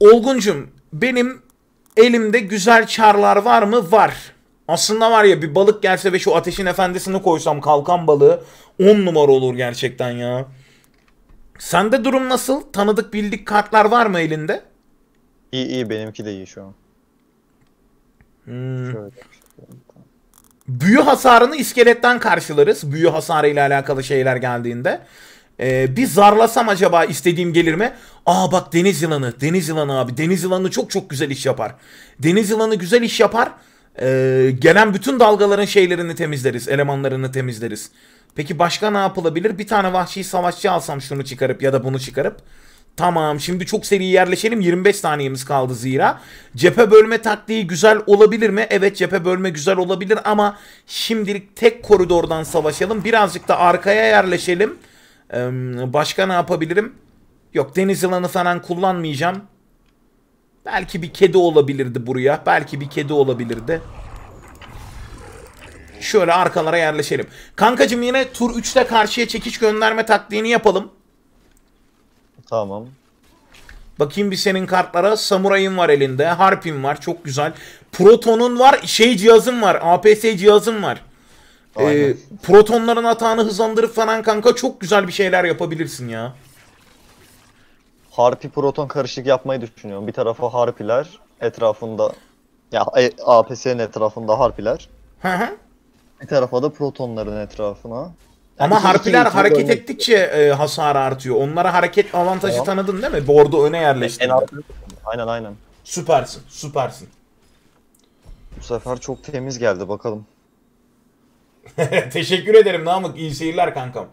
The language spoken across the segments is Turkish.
Olguncum, benim elimde güzel çarlar var mı? Var. Aslında var ya, bir balık gelse ve şu ateşin efendisini koysam, kalkan balığı 10 numara olur gerçekten ya. Sende durum nasıl? Tanıdık bildik kartlar var mı elinde? İyi iyi, benimki de iyi şu an. Şöyle. Büyü hasarını iskeletten karşılarız. Büyü hasarı ile alakalı şeyler geldiğinde. Bir zarlasam acaba istediğim gelir mi? Aa bak, deniz yılanı. Deniz yılanı abi. Deniz yılanı çok güzel iş yapar. Deniz yılanı güzel iş yapar. Gelen bütün dalgaların şeylerini temizleriz. Elemanlarını temizleriz. Peki başka ne yapılabilir? Bir tane vahşi savaşçı alsam, şunu çıkarıp ya da bunu çıkarıp. Tamam, şimdi çok seri yerleşelim. 25 saniyemiz kaldı zira. Cephe bölme taktiği güzel olabilir mi? Evet, cephe bölme güzel olabilir ama şimdilik tek koridordan savaşalım. Birazcık da arkaya yerleşelim. Başka ne yapabilirim? Yok, deniz yılanı falan kullanmayacağım. Belki bir kedi olabilirdi buraya. Belki bir kedi olabilirdi. Şöyle arkalara yerleşelim. Kankacım, yine tur 3'te karşıya çekiş gönderme taktiğini yapalım. Tamam. Bakayım bir senin kartlara. Samuray'ın var elinde. Harp'in var. Çok güzel. Proton'un var. Şey cihazın var. APS cihazın var. Protonların atağını hızlandırıp falan kanka, çok güzel bir şeyler yapabilirsin ya. Harpi proton karışık yapmayı düşünüyorum. Bir tarafa harpiler, etrafında ya APS'nin etrafında harpiler. Hı. Bir tarafa da protonların etrafına. Yani ama harpiler hareket ettikçe hasar artıyor. Onlara hareket avantajı tamam. Tanıdın değil mi? Bordo öne yerleşti. Aynen. Süpersin. Bu sefer çok temiz geldi, bakalım. Teşekkür ederim Namık. İyi seyirler kankam.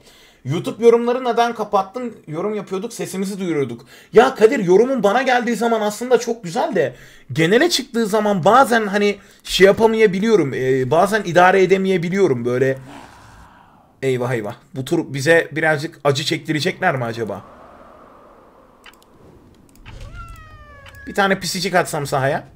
YouTube yorumları neden kapattın? Yorum yapıyorduk, sesimizi duyuruyorduk. Ya Kadir, yorumun bana geldiği zaman aslında çok güzel de genele çıktığı zaman bazen hani şey yapamayabiliyorum. Bazen idare edemeyebiliyorum böyle. Eyvah. Bu tur bize birazcık acı çektirecekler mi acaba? Bir tane pisicik atsam sahaya.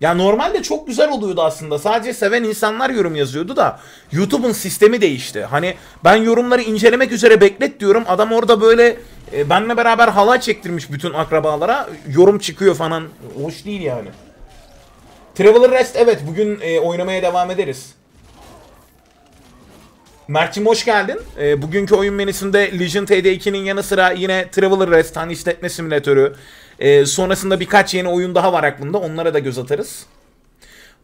Ya normalde çok güzel oluyordu aslında. Sadece seven insanlar yorum yazıyordu da YouTube'un sistemi değişti. Hani ben yorumları incelemek üzere beklet diyorum. Adam orada böyle benimle beraber halay çektirmiş bütün akrabalara. Yorum çıkıyor falan. Hoş değil yani. Traveler Rest, evet, bugün oynamaya devam ederiz. Mert'cim hoş geldin. Bugünkü oyun menüsünde Legion TD2'nin yanı sıra yine Traveler Rest, hani işletme simülatörü. Sonrasında birkaç yeni oyun daha var aklımda. Onlara da göz atarız.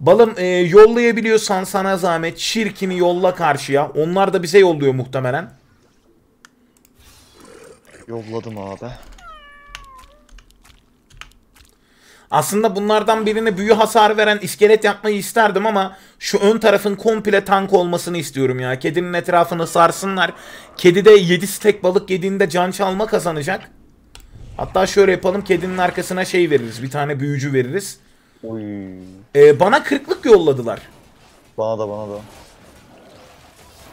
Balım, yollayabiliyorsan sana zahmet Şirkin'i yolla karşıya. Onlar da bize yolluyor muhtemelen. Yolladım abi. Aslında bunlardan birine büyü hasarı veren iskelet yapmayı isterdim ama şu ön tarafın komple tank olmasını istiyorum ya. Kedinin etrafını sarsınlar. Kedi de 7 stek balık yediğinde can çalma kazanacak. Hatta şöyle yapalım, kedinin arkasına şey veririz, bir tane büyücü veririz. Oy. Bana 40'lık yolladılar. Bana da.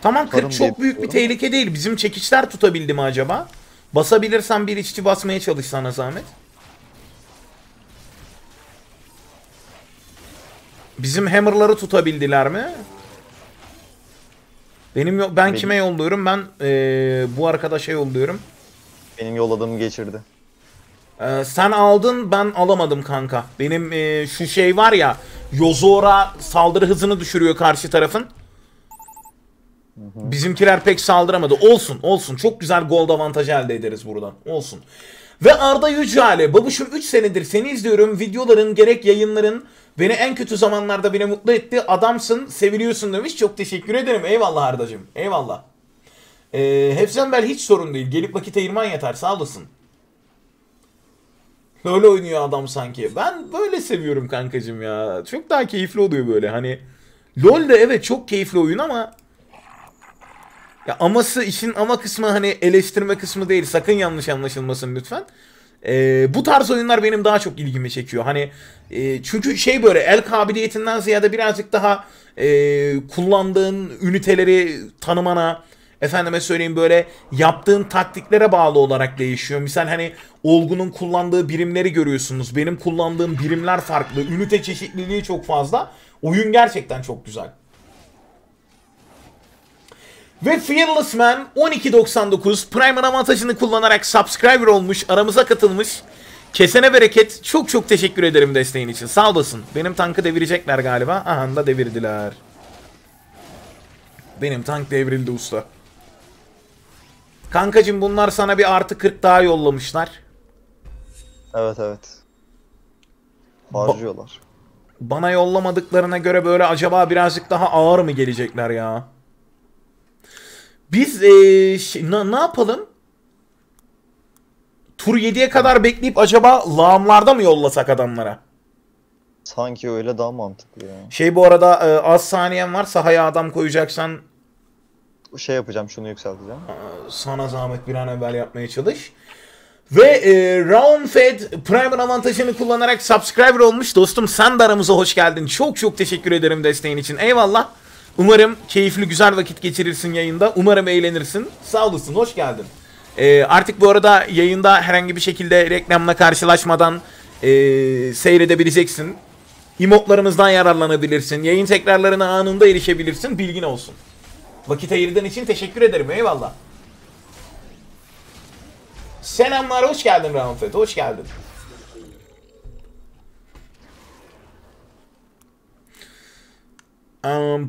Tamam, 40 çok büyük bir tehlike değil. Bizim çekiçler tutabildi mi acaba? Basabilirsen bir iççi basmaya çalış sana zahmet. Bizim hammer'ları tutabildiler mi? Ben kime yolluyorum? Ben bu arkadaşa yolluyorum. Benim yolladığımı geçirdi. Sen aldın, ben alamadım kanka. Benim şu şey var ya, Yozora saldırı hızını düşürüyor karşı tarafın. Hı. Bizimkiler pek saldıramadı. Olsun. Çok güzel gold avantajı elde ederiz buradan. Olsun. Ve Arda Yücale, babuşum 3 senedir seni izliyorum. Videoların, gerek yayınların beni en kötü zamanlarda beni mutlu etti. Adamsın, seviliyorsun demiş. Çok teşekkür ederim. Eyvallah Ardacığım. Eyvallah. Hepsenbel hiç sorun değil. Gelip vakit ayırman yeter. Sağ olasın. Öyle oynuyor adam sanki. Ben böyle seviyorum kankacığım ya. Çok daha keyifli oluyor böyle. Hani LoL de evet çok keyifli oyun ama ya işin ama kısmı hani eleştirme kısmı değil. Sakın yanlış anlaşılmasın lütfen. Bu tarz oyunlar benim daha çok ilgimi çekiyor. Hani çünkü şey böyle el kabiliyetinden ziyade birazcık daha kullandığın üniteleri tanımana, efendime söyleyeyim böyle yaptığın taktiklere bağlı olarak değişiyor. Misal hani Olgun'un kullandığı birimleri görüyorsunuz. Benim kullandığım birimler farklı. Ünite çeşitliliği çok fazla. Oyun gerçekten çok güzel. Ve Fearless Man 12.99 Prime'ın avantajını kullanarak subscriber olmuş, aramıza katılmış. Kesene bereket, çok çok teşekkür ederim desteğin için, sağ olasın. Benim tankı devirecekler galiba. Aha da devirdiler. Benim tank devrildi usta. Kankacım bunlar sana bir artı 40 daha yollamışlar. Evet evet. Harcıyorlar. Bana yollamadıklarına göre böyle acaba birazcık daha ağır mı gelecekler ya? Biz ne yapalım? Tur 7'ye kadar bekleyip acaba lağımlarda mı yollasak adamlara? Sanki öyle daha mantıklı ya. Şey bu arada az saniyen varsa haya adam koyacaksan... Şey yapacağım, şunu yükselteceğim. Sana zahmet bir an evvel yapmaya çalış. Ve Round Fed Prime'ın avantajını kullanarak subscriber olmuş. Dostum sen de aramıza hoş geldin. Çok çok teşekkür ederim desteğin için. Eyvallah. Umarım keyifli güzel vakit geçirirsin yayında. Umarım eğlenirsin. Sağ olasın, hoş geldin. Artık bu arada yayında herhangi bir şekilde reklamla karşılaşmadan seyredebileceksin. Emotlarımızdan yararlanabilirsin. Yayın tekrarlarına anında erişebilirsin. Bilgin olsun. Vakit ayırdığın için teşekkür ederim. Eyvallah. Selamlar, hoş geldin Ramfet, hoş geldin.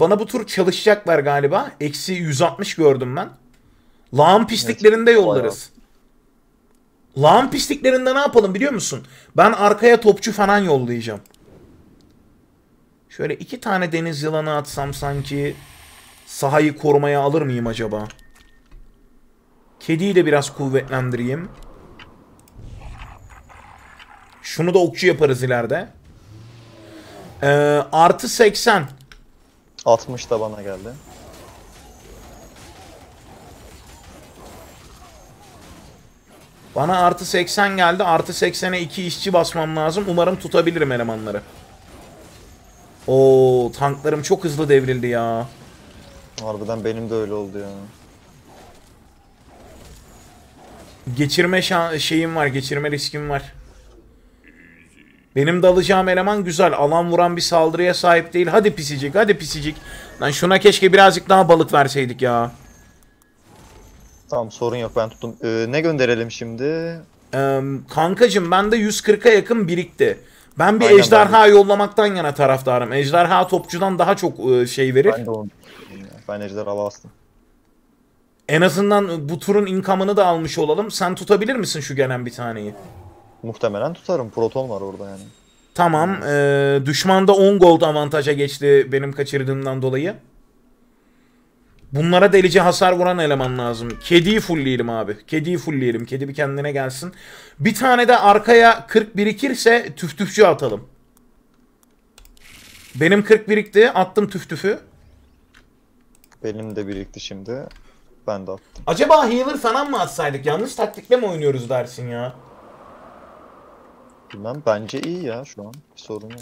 Bana bu tur çalışacaklar galiba. Eksi 160 gördüm ben. Lağım pisliklerinde evet, yollarız. Bayağı. Lağım pisliklerinde ne yapalım biliyor musun? Ben arkaya topçu falan yollayacağım. Şöyle 2 tane deniz yılanı atsam sanki sahayı korumaya alır mıyım acaba? Kediyi de biraz kuvvetlendireyim. Şunu da okçu yaparız ileride. Artı 80. 60 da bana geldi. Bana artı 80 geldi. Artı 80'e 2 işçi basmam lazım. Umarım tutabilirim elemanları. Oo, tanklarım çok hızlı devrildi ya. Harbiden benim de öyle oldu ya. Geçirme şeyim var, geçirme riskim var. Benim dalacağım eleman güzel. Alan vuran bir saldırıya sahip değil. Hadi pisicik, hadi pisicik. Lan şuna keşke birazcık daha balık verseydik ya. Tamam sorun yok, ben tuttum. Ne gönderelim şimdi? Kankacım bende 140'a yakın birikti. Ben bir ejderha yollamaktan yana taraftarım. Ejderha topçudan daha çok şey verir. Ben ejderha bastım. En azından bu turun income'ını da almış olalım. Sen tutabilir misin şu gelen bir taneyi? Muhtemelen tutarım. Proton var orada yani. Tamam. Düşman da 10 gold avantaja geçti benim kaçırdığımdan dolayı. Bunlara delici hasar vuran eleman lazım. Kediyi fullleyelim abi. Kediyi fullleyelim. Kedi bir kendine gelsin. Bir tane de arkaya 40 birikirse tüftüfçü atalım. Benim 40 birikti. Attım tüftüfü. Benim de birikti şimdi. Ben de attım. Acaba healer falan mı atsaydık? Yanlış taktikle mi oynuyoruz dersin ya? Bilmem, bence iyi ya şu an. Bir sorun yok.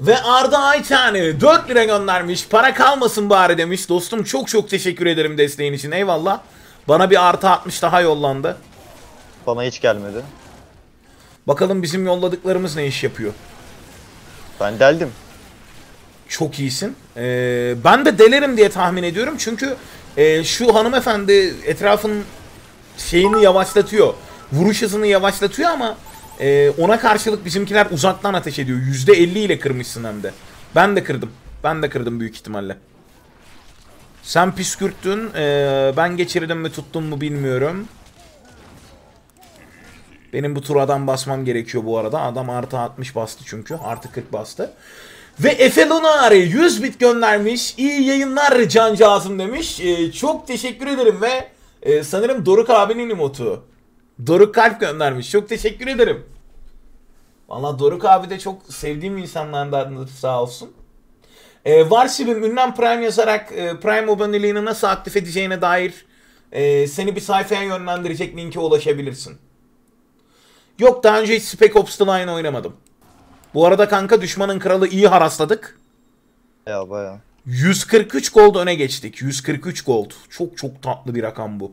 Ve Arda Aytani 4 lira göndermiş. Para kalmasın bari demiş. Dostum çok çok teşekkür ederim desteğin için. Eyvallah. Bana bir artı 60 daha yollandı. Bana hiç gelmedi. Bakalım bizim yolladıklarımız ne iş yapıyor. Ben deldim. Çok iyisin. Ben de delerim diye tahmin ediyorum. Çünkü şu hanımefendi etrafın şeyini yavaşlatıyor. Vuruş hızını yavaşlatıyor ama ona karşılık bizimkiler uzaktan ateş ediyor. %50 ile kırmışsın hem de. Ben de kırdım. Ben de kırdım büyük ihtimalle. Sen püskürttün. Ben geçirdim mi tuttum mu bilmiyorum. Benim bu tur adam basmam gerekiyor bu arada. Adam artı 60 bastı çünkü. Artı 40 bastı. Ve Efe Lunari 100 bit göndermiş. İyi yayınlar cancağızım demiş. Çok teşekkür ederim ve sanırım Doruk abinin emotu. Doruk kalp göndermiş. Çok teşekkür ederim. Valla Doruk abi de çok sevdiğim insanlardandır, sağ olsun. Varsibim ünlem Prime yazarak Prime aboneliğini nasıl aktif edeceğine dair seni bir sayfaya yönlendirecek linke ulaşabilirsin. Yok, daha önce hiç Spec Ops The Line oynamadım. Bu arada kanka düşmanın kralı iyi harasladık. Ya baya. 143 gold öne geçtik. 143 gold. Çok çok tatlı bir rakam bu.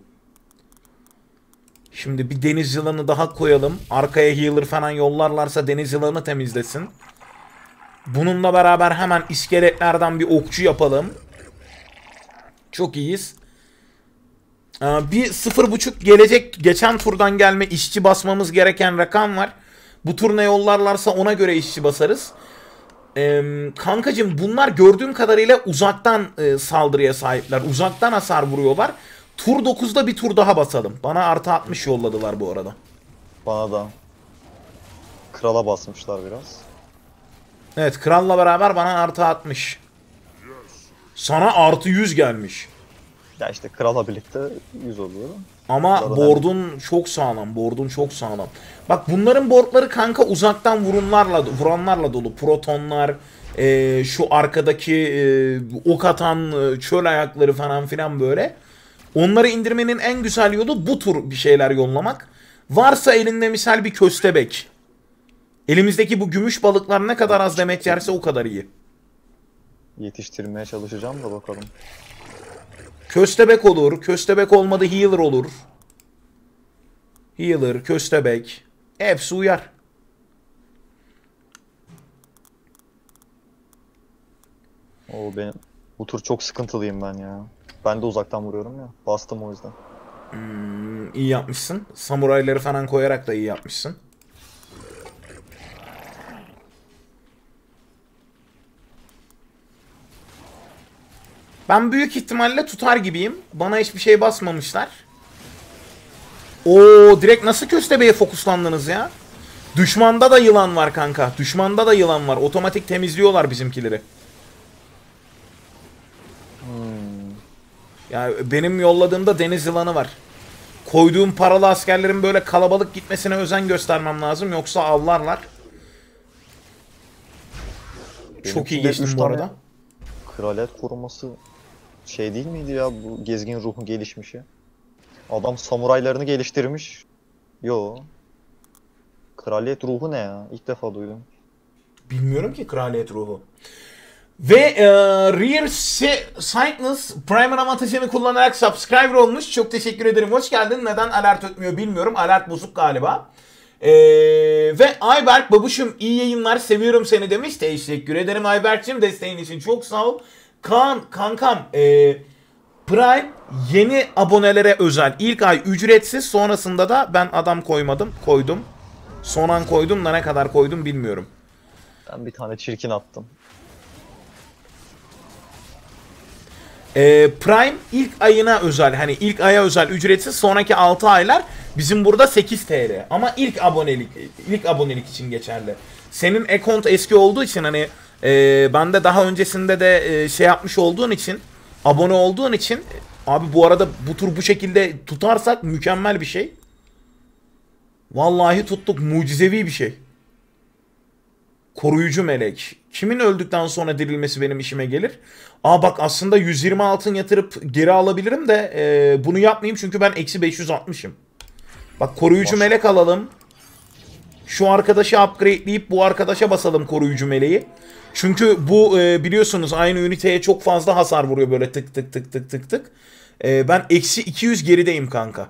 Şimdi bir deniz yılanı daha koyalım. Arkaya healer falan yollarlarsa deniz yılanı temizlesin. Bununla beraber hemen iskeletlerden bir okçu yapalım. Çok iyiyiz. Bir 0.5 gelecek, geçen turdan gelme işçi basmamız gereken rakam var. Bu tur ne yollarlarsa ona göre işçi basarız. Kankacığım bunlar gördüğüm kadarıyla uzaktan saldırıya sahipler. Uzaktan hasar vuruyorlar. Tur 9'da bir tur daha basalım. Bana artı 60 yolladılar bu arada. Bana da. Krala basmışlar biraz. Evet, kralla beraber bana artı 60. Sana artı 100 gelmiş. Ya işte krala birlikte 100 oluyor. Ama board'un çok sağlam, board'un çok sağlam. Bak bunların board'ları kanka uzaktan vuranlarla dolu. Protonlar, şu arkadaki ok atan çöl ayakları falan filan böyle. Onları indirmenin en güzel yolu bu tur bir şeyler yollamak. Varsa elinde misal bir köstebek. Elimizdeki bu gümüş balıklar ne kadar az demet yerse o kadar iyi. Yetiştirmeye çalışacağım da bakalım. Köstebek olur. Köstebek olmadı healer olur. Healer, köstebek. Hepsi uyar. Oo, benim bu tur çok sıkıntılıyım ben ya. Ben de uzaktan vuruyorum ya. Bastım o yüzden. İyi yapmışsın. Samurayları falan koyarak da iyi yapmışsın. Ben büyük ihtimalle tutar gibiyim. Bana hiçbir şey basmamışlar. Oo, direkt nasıl köstebeğe fokuslandınız ya? Düşmanda da yılan var kanka. Düşmanda da yılan var. Otomatik temizliyorlar bizimkileri. Ya benim yolladığımda deniz yılanı var. Koyduğum paralı askerlerin böyle kalabalık gitmesine özen göstermem lazım. Yoksa avlarlar. Benim çok iyi geçtim bu arada. Kraliyet koruması şey değil miydi ya, bu gezgin ruhun gelişmişi? Adam samuraylarını geliştirmiş. Yo. Kraliyet ruhu ne ya? İlk defa duydum. Bilmiyorum ki kraliyet ruhu. Ve Rear Cygnus Prime avantajını kullanarak subscriber olmuş. Çok teşekkür ederim. Hoş geldin. Neden alert ötmüyor bilmiyorum. Alert bozuk galiba. Ve Ayberk babuşum iyi yayınlar, seviyorum seni demiş. Teşekkür ederim Ayberk'cim, desteğin için çok sağ ol. Kaan kankam, Prime yeni abonelere özel. İlk ay ücretsiz, sonrasında da ben adam koymadım. Koydum. Son an koydum da ne kadar koydum bilmiyorum. Ben bir tane çirkin attım. Prime ilk ayına özel, hani ilk aya özel ücretsiz, sonraki 6 aylar bizim burada 8 TL ama ilk abonelik için geçerli. Senin account eski olduğu için hani ben de daha öncesinde de şey yapmış olduğun için, abone olduğun için abi, bu arada bu tur bu şekilde tutarsak mükemmel bir şey. Vallahi tuttuk, mucizevi bir şey. Koruyucu melek. Kimin öldükten sonra dirilmesi benim işime gelir? Aa bak, aslında 120 altın yatırıp geri alabilirim de bunu yapmayayım çünkü ben eksi 560'ım. Bak koruyucu melek alalım. Şu arkadaşı upgradeleyip bu arkadaşa basalım koruyucu meleği. Çünkü bu biliyorsunuz aynı üniteye çok fazla hasar vuruyor böyle tık tık tık tık tık tık. Ben eksi 200 gerideyim kanka.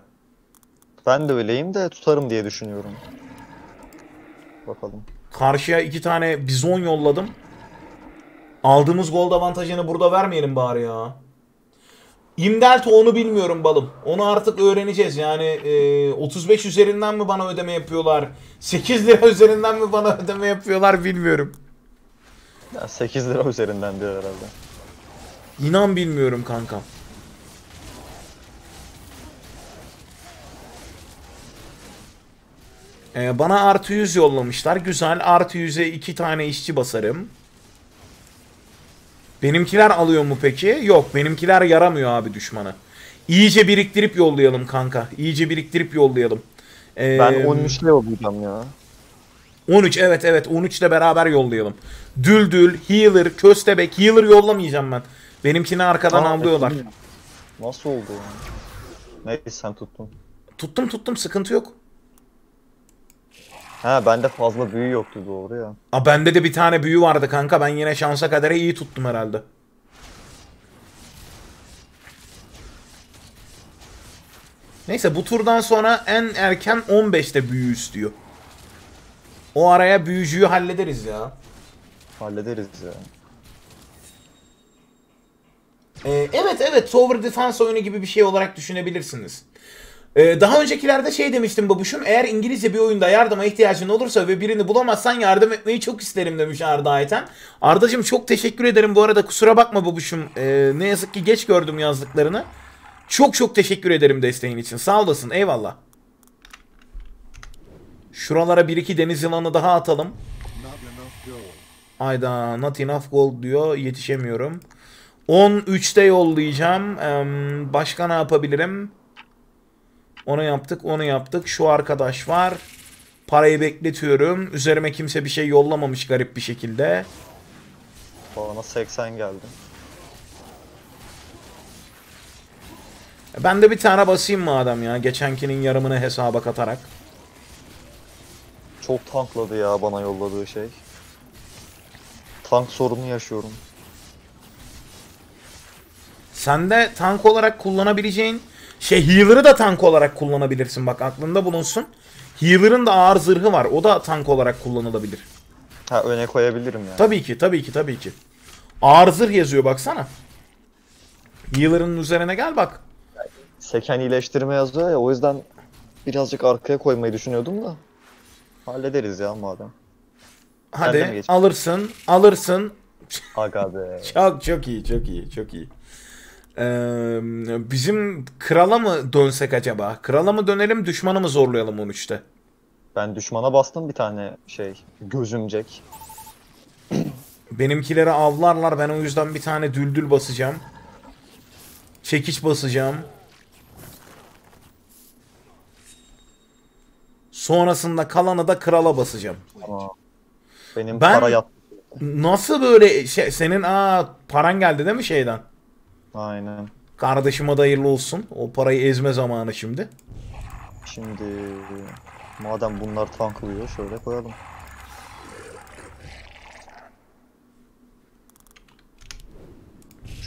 Ben de öyleyim de tutarım diye düşünüyorum. Bakalım. Karşıya 2 tane bizon yolladım. Aldığımız gold avantajını burada vermeyelim bari ya. İmdelto onu bilmiyorum balım. Onu artık öğreneceğiz. Yani 35 üzerinden mi bana ödeme yapıyorlar? 8 lira üzerinden mi bana ödeme yapıyorlar bilmiyorum. Ya 8 lira üzerinden diyor herhalde. İnan bilmiyorum kankam. Bana artı 100 yollamışlar. Güzel. Artı 100'e 2 tane işçi basarım. Benimkiler alıyor mu peki? Yok. Benimkiler yaramıyor abi düşmana. İyice biriktirip yollayalım kanka. İyice biriktirip yollayalım. Ben 13'le yollayacağım ya. 13 evet evet. 13'le beraber yollayalım. Düldül, healer, köstebek. Healer yollamayacağım ben. Benimkini arkadan avlıyorlar. Nasıl oldu ya? Neyse sen tuttun. Tuttum. Sıkıntı yok. Ha bende fazla büyü yoktu doğru ya. Aa bende de bir tane büyü vardı kanka. Ben yine şansa kadere iyi tuttum herhalde. Neyse bu turdan sonra en erken 15'te büyü istiyor. O araya büyücüyü hallederiz ya. Hallederiz ya. Evet, Tower Defense oyunu gibi bir şey olarak düşünebilirsiniz. Daha öncekilerde şey demiştim babuşum, eğer İngilizce bir oyunda yardıma ihtiyacın olursa ve birini bulamazsan yardım etmeyi çok isterim demiş Arda Ayten. Ardacığım çok teşekkür ederim bu arada, kusura bakma babuşum, ne yazık ki geç gördüm yazdıklarını. Çok teşekkür ederim desteğin için, sağ olasın, eyvallah. Şuralara bir iki deniz yılanı daha atalım. Ayda not enough gold diyor, yetişemiyorum. 13'te yollayacağım. Başka ne yapabilirim? Onu yaptık. Şu arkadaş var. Parayı bekletiyorum. Üzerime kimse bir şey yollamamış garip bir şekilde. Bana 80 geldi. Ben de bir tane basayım madem ya. Geçenkinin yarımını hesaba katarak. Çok tankladı ya bana yolladığı şey. Tank sorunu yaşıyorum. Sen de tank olarak kullanabileceğin healer'ı da tank olarak kullanabilirsin, bak aklında bulunsun. Healer'ın da ağır zırhı var, o da tank olarak kullanılabilir. Ha, öne koyabilirim yani. Tabii ki. Ağır zırh yazıyor baksana. Healer'ın üzerine gel bak. Seken iyileştirme yazıyor ya, o yüzden birazcık arkaya koymayı düşünüyordum da. Hallederiz ya madem. Hadi alırsın. Aga be. Çok iyi. Bizim krala mı dönsek acaba? Krala mı dönelim, düşmanı mı zorlayalım 13'te? Ben düşmana bastım bir tane gözümcek. Benimkileri avlarlar, ben o yüzden bir tane düldül basacağım. Çekiç basacağım. Sonrasında kalanı da krala basacağım. Aa, benim para yattı. Nasıl böyle senin paran geldi değil mi şeyden? Aynen. Kardeşime de hayırlı olsun. O parayı ezme zamanı şimdi. Şimdi madem bunlar tanklıyor şöyle koyalım.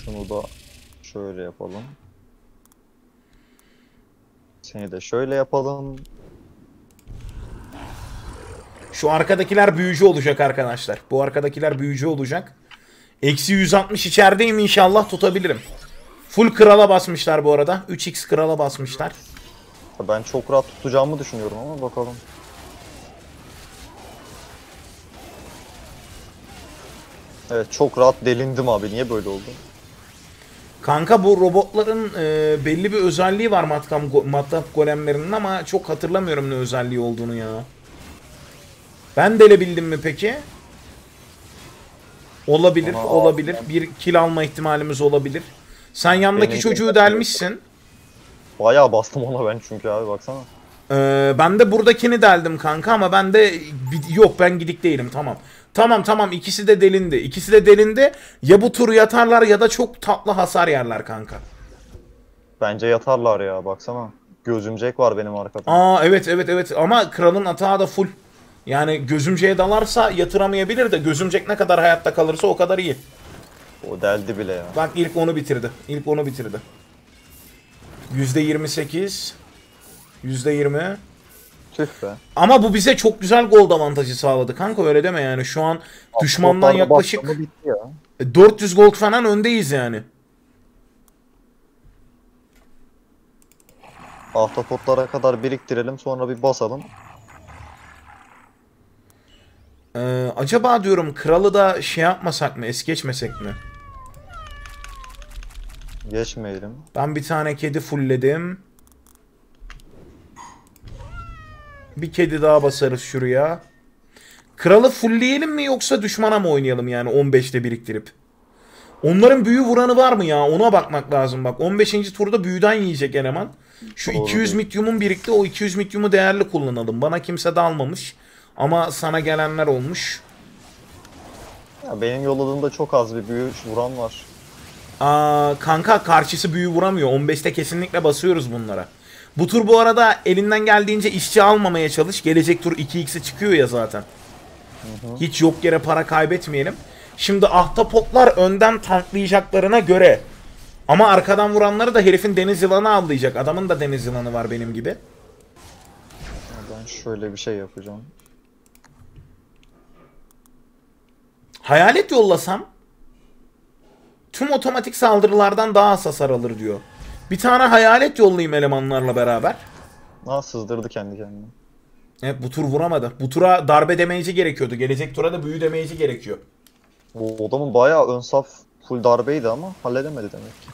Şunu da şöyle yapalım. Seni de şöyle yapalım. Şu arkadakiler büyücü olacak arkadaşlar. Bu arkadakiler büyücü olacak. Eksi 160 içerideyim, inşallah tutabilirim. Full krala basmışlar bu arada. 3x krala basmışlar. Ben çok rahat tutacağımı düşünüyorum ama bakalım. Evet, çok rahat delindim abi. Niye böyle oldu? Kanka bu robotların belli bir özelliği var matkap golemlerinin ama çok hatırlamıyorum ne özelliği olduğunu ya. Ben delebildim mi peki? Olabilir, olabilir. Bir kill alma ihtimalimiz olabilir. Sen yandaki çocuğu delmişsin. Bayağı bastım ona ben çünkü abi, baksana. Ben de buradakini deldim kanka ama ben de... Yok, ben gidik değilim, tamam. Tamam, ikisi de delindi. Ya bu turu yatarlar ya da çok tatlı hasar yerler kanka. Bence yatarlar ya, baksana. Gözümcek var benim arkada. Evet ama kralın atağı da full. Yani gözümceğe dalarsa yatıramayabilir de gözümcek ne kadar hayatta kalırsa o kadar iyi. O deldi bile ya. Bak ilk onu bitirdi. %28. %20. Tüh be. Ama bu bize çok güzel gold avantajı sağladı kanka, öyle deme yani. Şu an düşmandan yaklaşık 400 gold falan öndeyiz yani. Ahtapotlara kadar biriktirelim, sonra bir basalım. Acaba diyorum kralı da yapmasak mı, es geçmesek mi? Geçmeyelim. Ben bir tane kedi fullledim. Bir kedi daha basarız şuraya. Kralı fullleyelim mi yoksa düşmana mı oynayalım yani 15'te biriktirip? Onların büyü vuranı var mı ya, ona bakmak lazım bak. 15. turda büyüden yiyecek eleman. Şu doğru 200 mityumun birikti, o 200 mityumu değerli kullanalım. Bana kimse de almamış. Ama sana gelenler olmuş. Ya benim yolladığımda çok az bir büyü vuran var. Kanka karşısı büyü vuramıyor. 15'te kesinlikle basıyoruz bunlara. Bu tur bu arada elinden geldiğince işçi almamaya çalış. Gelecek tur 2x'e çıkıyor ya zaten. Hı-hı. Hiç yok yere para kaybetmeyelim. Şimdi ahtapotlar önden tanklayacaklarına göre. Ama arkadan vuranları da herifin deniz yılanı avlayacak. Adamın da deniz yılanı var benim gibi. Ben şöyle bir şey yapacağım. Hayalet yollasam tüm otomatik saldırılardan daha az hasar alır diyor. Bir tane hayalet yollayayım elemanlarla beraber. Sızdırdı kendi kendine. Evet, bu tur vuramadı. Bu tura darbe demeyici gerekiyordu. Gelecek tura da büyü demeyici gerekiyor. O adamın bayağı ön saf full darbeydi ama halledemedi demek ki.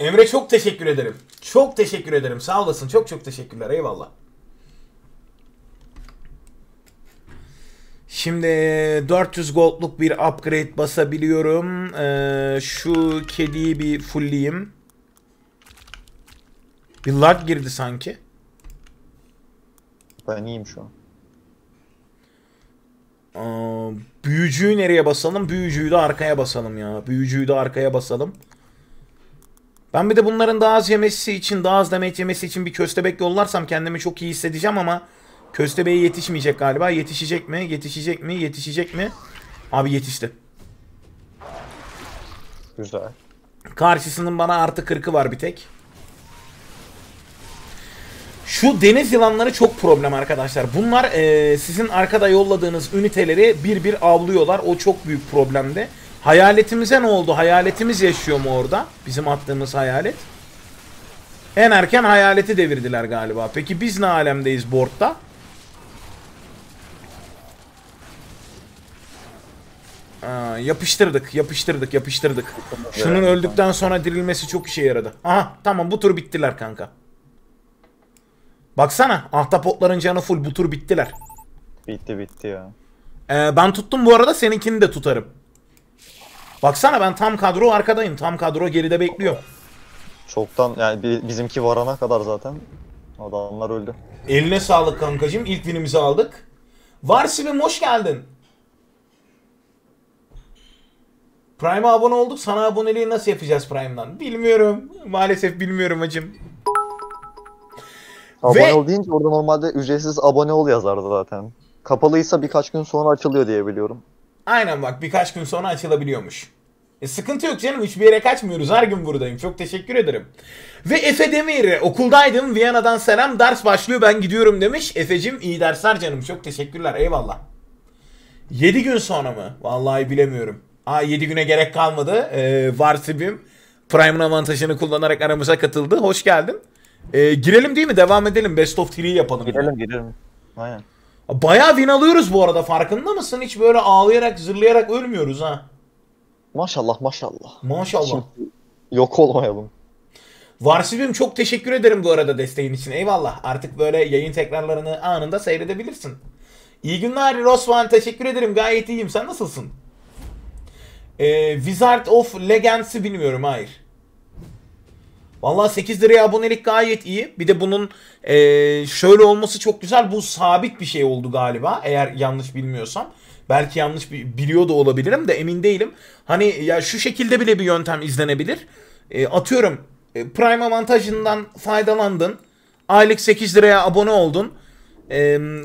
Emre çok teşekkür ederim. Çok teşekkür ederim. Sağ olasın. Çok çok teşekkürler. Eyvallah. Şimdi 400 gold'luk bir upgrade basabiliyorum. Şu kediyi bir fullleyeyim. Bir lag girdi sanki. Ben iyiyim şu an. Büyücüyü nereye basalım? Büyücüyü de arkaya basalım ya. Büyücüyü de arkaya basalım. Ben bir de bunların daha az yemesi için, daha az damage yemesi için bir köstebek yollarsam kendimi çok iyi hissedeceğim ama köstebeğe yetişmeyecek galiba. Yetişecek mi? Yetişecek mi? Yetişecek mi? Abi yetişti. Güzel. Karşısının bana artı 40'ı var bir tek. Şu deniz yılanları çok problem arkadaşlar. Bunlar sizin arkada yolladığınız üniteleri bir bir avlıyorlar. O çok büyük problemdi. Hayaletimize ne oldu? Hayaletimiz yaşıyor mu orada? Bizim attığımız hayalet. En erken hayaleti devirdiler galiba. Peki biz ne alemdeyiz board'ta? Yapıştırdık, yapıştırdık, yapıştırdık. Şunun öldükten sonra dirilmesi çok işe yaradı. Aha, tamam, bu tur bittiler kanka. Baksana, ahtapotların canı full, bu tur bittiler. Bitti bitti ya. Ben tuttum bu arada, seninkini de tutarım. Baksana, ben tam kadro arkadayım, tam kadro geride bekliyor. Çoktan yani bizimki varana kadar zaten adamlar öldü. Eline sağlık kankacığım, ilk winimizi aldık. Varsibim hoş geldin. Prime'a abone olduk, sana aboneliği nasıl yapacağız Prime'dan? Bilmiyorum, maalesef bilmiyorum hacım. Abone ol deyince orada normalde ücretsiz abone ol yazardı zaten. Kapalıysa birkaç gün sonra açılıyor diye biliyorum. Aynen bak, birkaç gün sonra açılabiliyormuş. Sıkıntı yok canım, hiçbir yere kaçmıyoruz, her gün buradayım, çok teşekkür ederim. Ve Efe Demir, okuldaydım, Viyana'dan selam, ders başlıyor ben gidiyorum demiş. Efe'cim iyi dersler canım, çok teşekkürler, eyvallah. 7 gün sonra mı? Vallahi bilemiyorum. 7 güne gerek kalmadı. Varsibim Prime'ın avantajını kullanarak aramıza katıldı, hoş geldin. Girelim değil mi? Devam edelim. Best of 3'yi yapalım. Girelim girelim. Aynen. Bayağı win alıyoruz bu arada, farkında mısın? Hiç böyle ağlayarak zırlayarak ölmüyoruz ha. Maşallah maşallah. Maşallah. Şimdi yok olmayalım. Varsibim çok teşekkür ederim bu arada desteğin için. Eyvallah. Artık böyle yayın tekrarlarını anında seyredebilirsin. İyi günler Rosvan, teşekkür ederim. Gayet iyiyim. Sen nasılsın? Wizard of Legends'i bilmiyorum, hayır. Valla 8 liraya abonelik gayet iyi. Bir de bunun şöyle olması çok güzel. Bu sabit bir şey oldu galiba. Eğer yanlış bilmiyorsam. Belki yanlış biliyor da olabilirim de emin değilim. Hani ya şu şekilde bile bir yöntem izlenebilir. Atıyorum Prime avantajından faydalandın. Aylık 8 liraya abone oldun.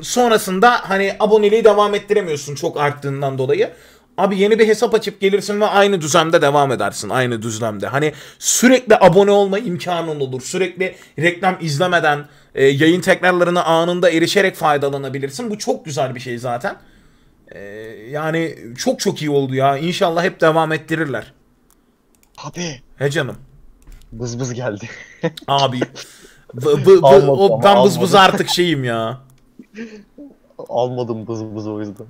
Sonrasında hani aboneliği devam ettiremiyorsun çok arttığından dolayı. Abi yeni bir hesap açıp gelirsin ve aynı düzlemde devam edersin. Aynı düzlemde. Hani sürekli abone olma imkanın olur. Sürekli reklam izlemeden yayın tekrarlarına anında erişerek faydalanabilirsin. Bu çok güzel bir şey zaten. Yani çok çok iyi oldu ya. İnşallah hep devam ettirirler. Abi. He canım. Bız bız geldi. Abi. Ben bız bız artık şeyim ya. Almadım bız bız o yüzden.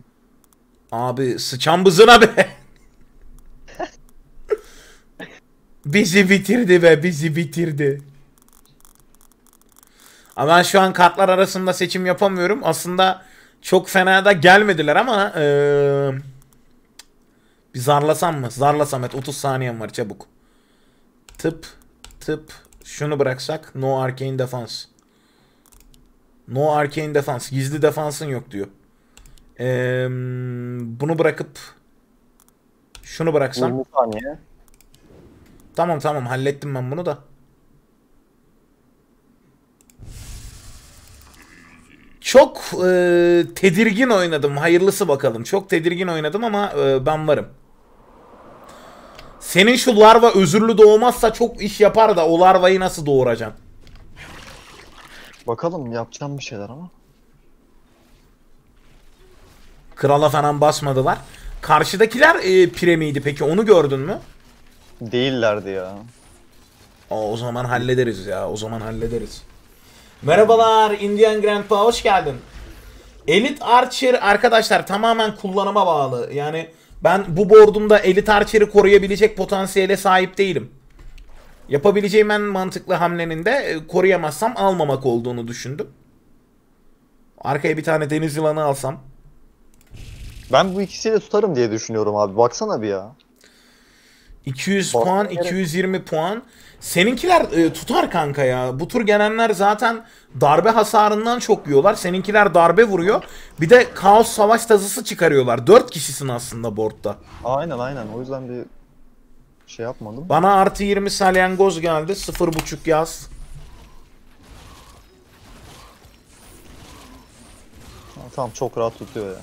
Abi sıçan bızına be. Bizi bitirdi be, bizi bitirdi. Ama ben şu an kartlar arasında seçim yapamıyorum. Aslında çok fena da gelmediler ama bir zarlasam mı? Zarlasam et. 30 saniyem var, çabuk. Tıp tıp şunu bıraksak. No arcane defense. No arcane defense. Gizli defansın yok diyor. Bunu bırakıp şunu bıraksam. Tamam tamam, hallettim ben bunu da. Çok tedirgin oynadım, hayırlısı bakalım. Çok tedirgin oynadım ama ben varım. Senin şu larva özürlü doğmazsa çok iş yapar da o larvayı nasıl doğuracaksın? Bakalım, yapacağım bir şeyler ama. Krala falan basmadılar. Karşıdakiler pire miydi peki, onu gördün mü? Değillerdi ya. O zaman hallederiz ya, o zaman hallederiz. Merhabalar Indian Grandpa, hoş geldin. Elite Archer arkadaşlar tamamen kullanıma bağlı. Yani ben bu board'umda Elite Archer'i koruyabilecek potansiyele sahip değilim. Yapabileceğim en mantıklı hamlenin de koruyamazsam almamak olduğunu düşündüm. Arkaya bir tane deniz yılanı alsam. Ben bu ikisiyle tutarım diye düşünüyorum abi. Baksana bir ya. 200 baksana puan, gerek. 220 puan. Seninkiler tutar kanka ya. Bu tur gelenler zaten darbe hasarından çok yiyorlar. Seninkiler darbe vuruyor. Bir de kaos savaş tazısı çıkarıyorlar. 4 kişisin aslında board'da. Aynen aynen. O yüzden bir şey yapmadım. Bana artı 20 salyangoz geldi. 0.5 yaz. Tamam, çok rahat tutuyor ya.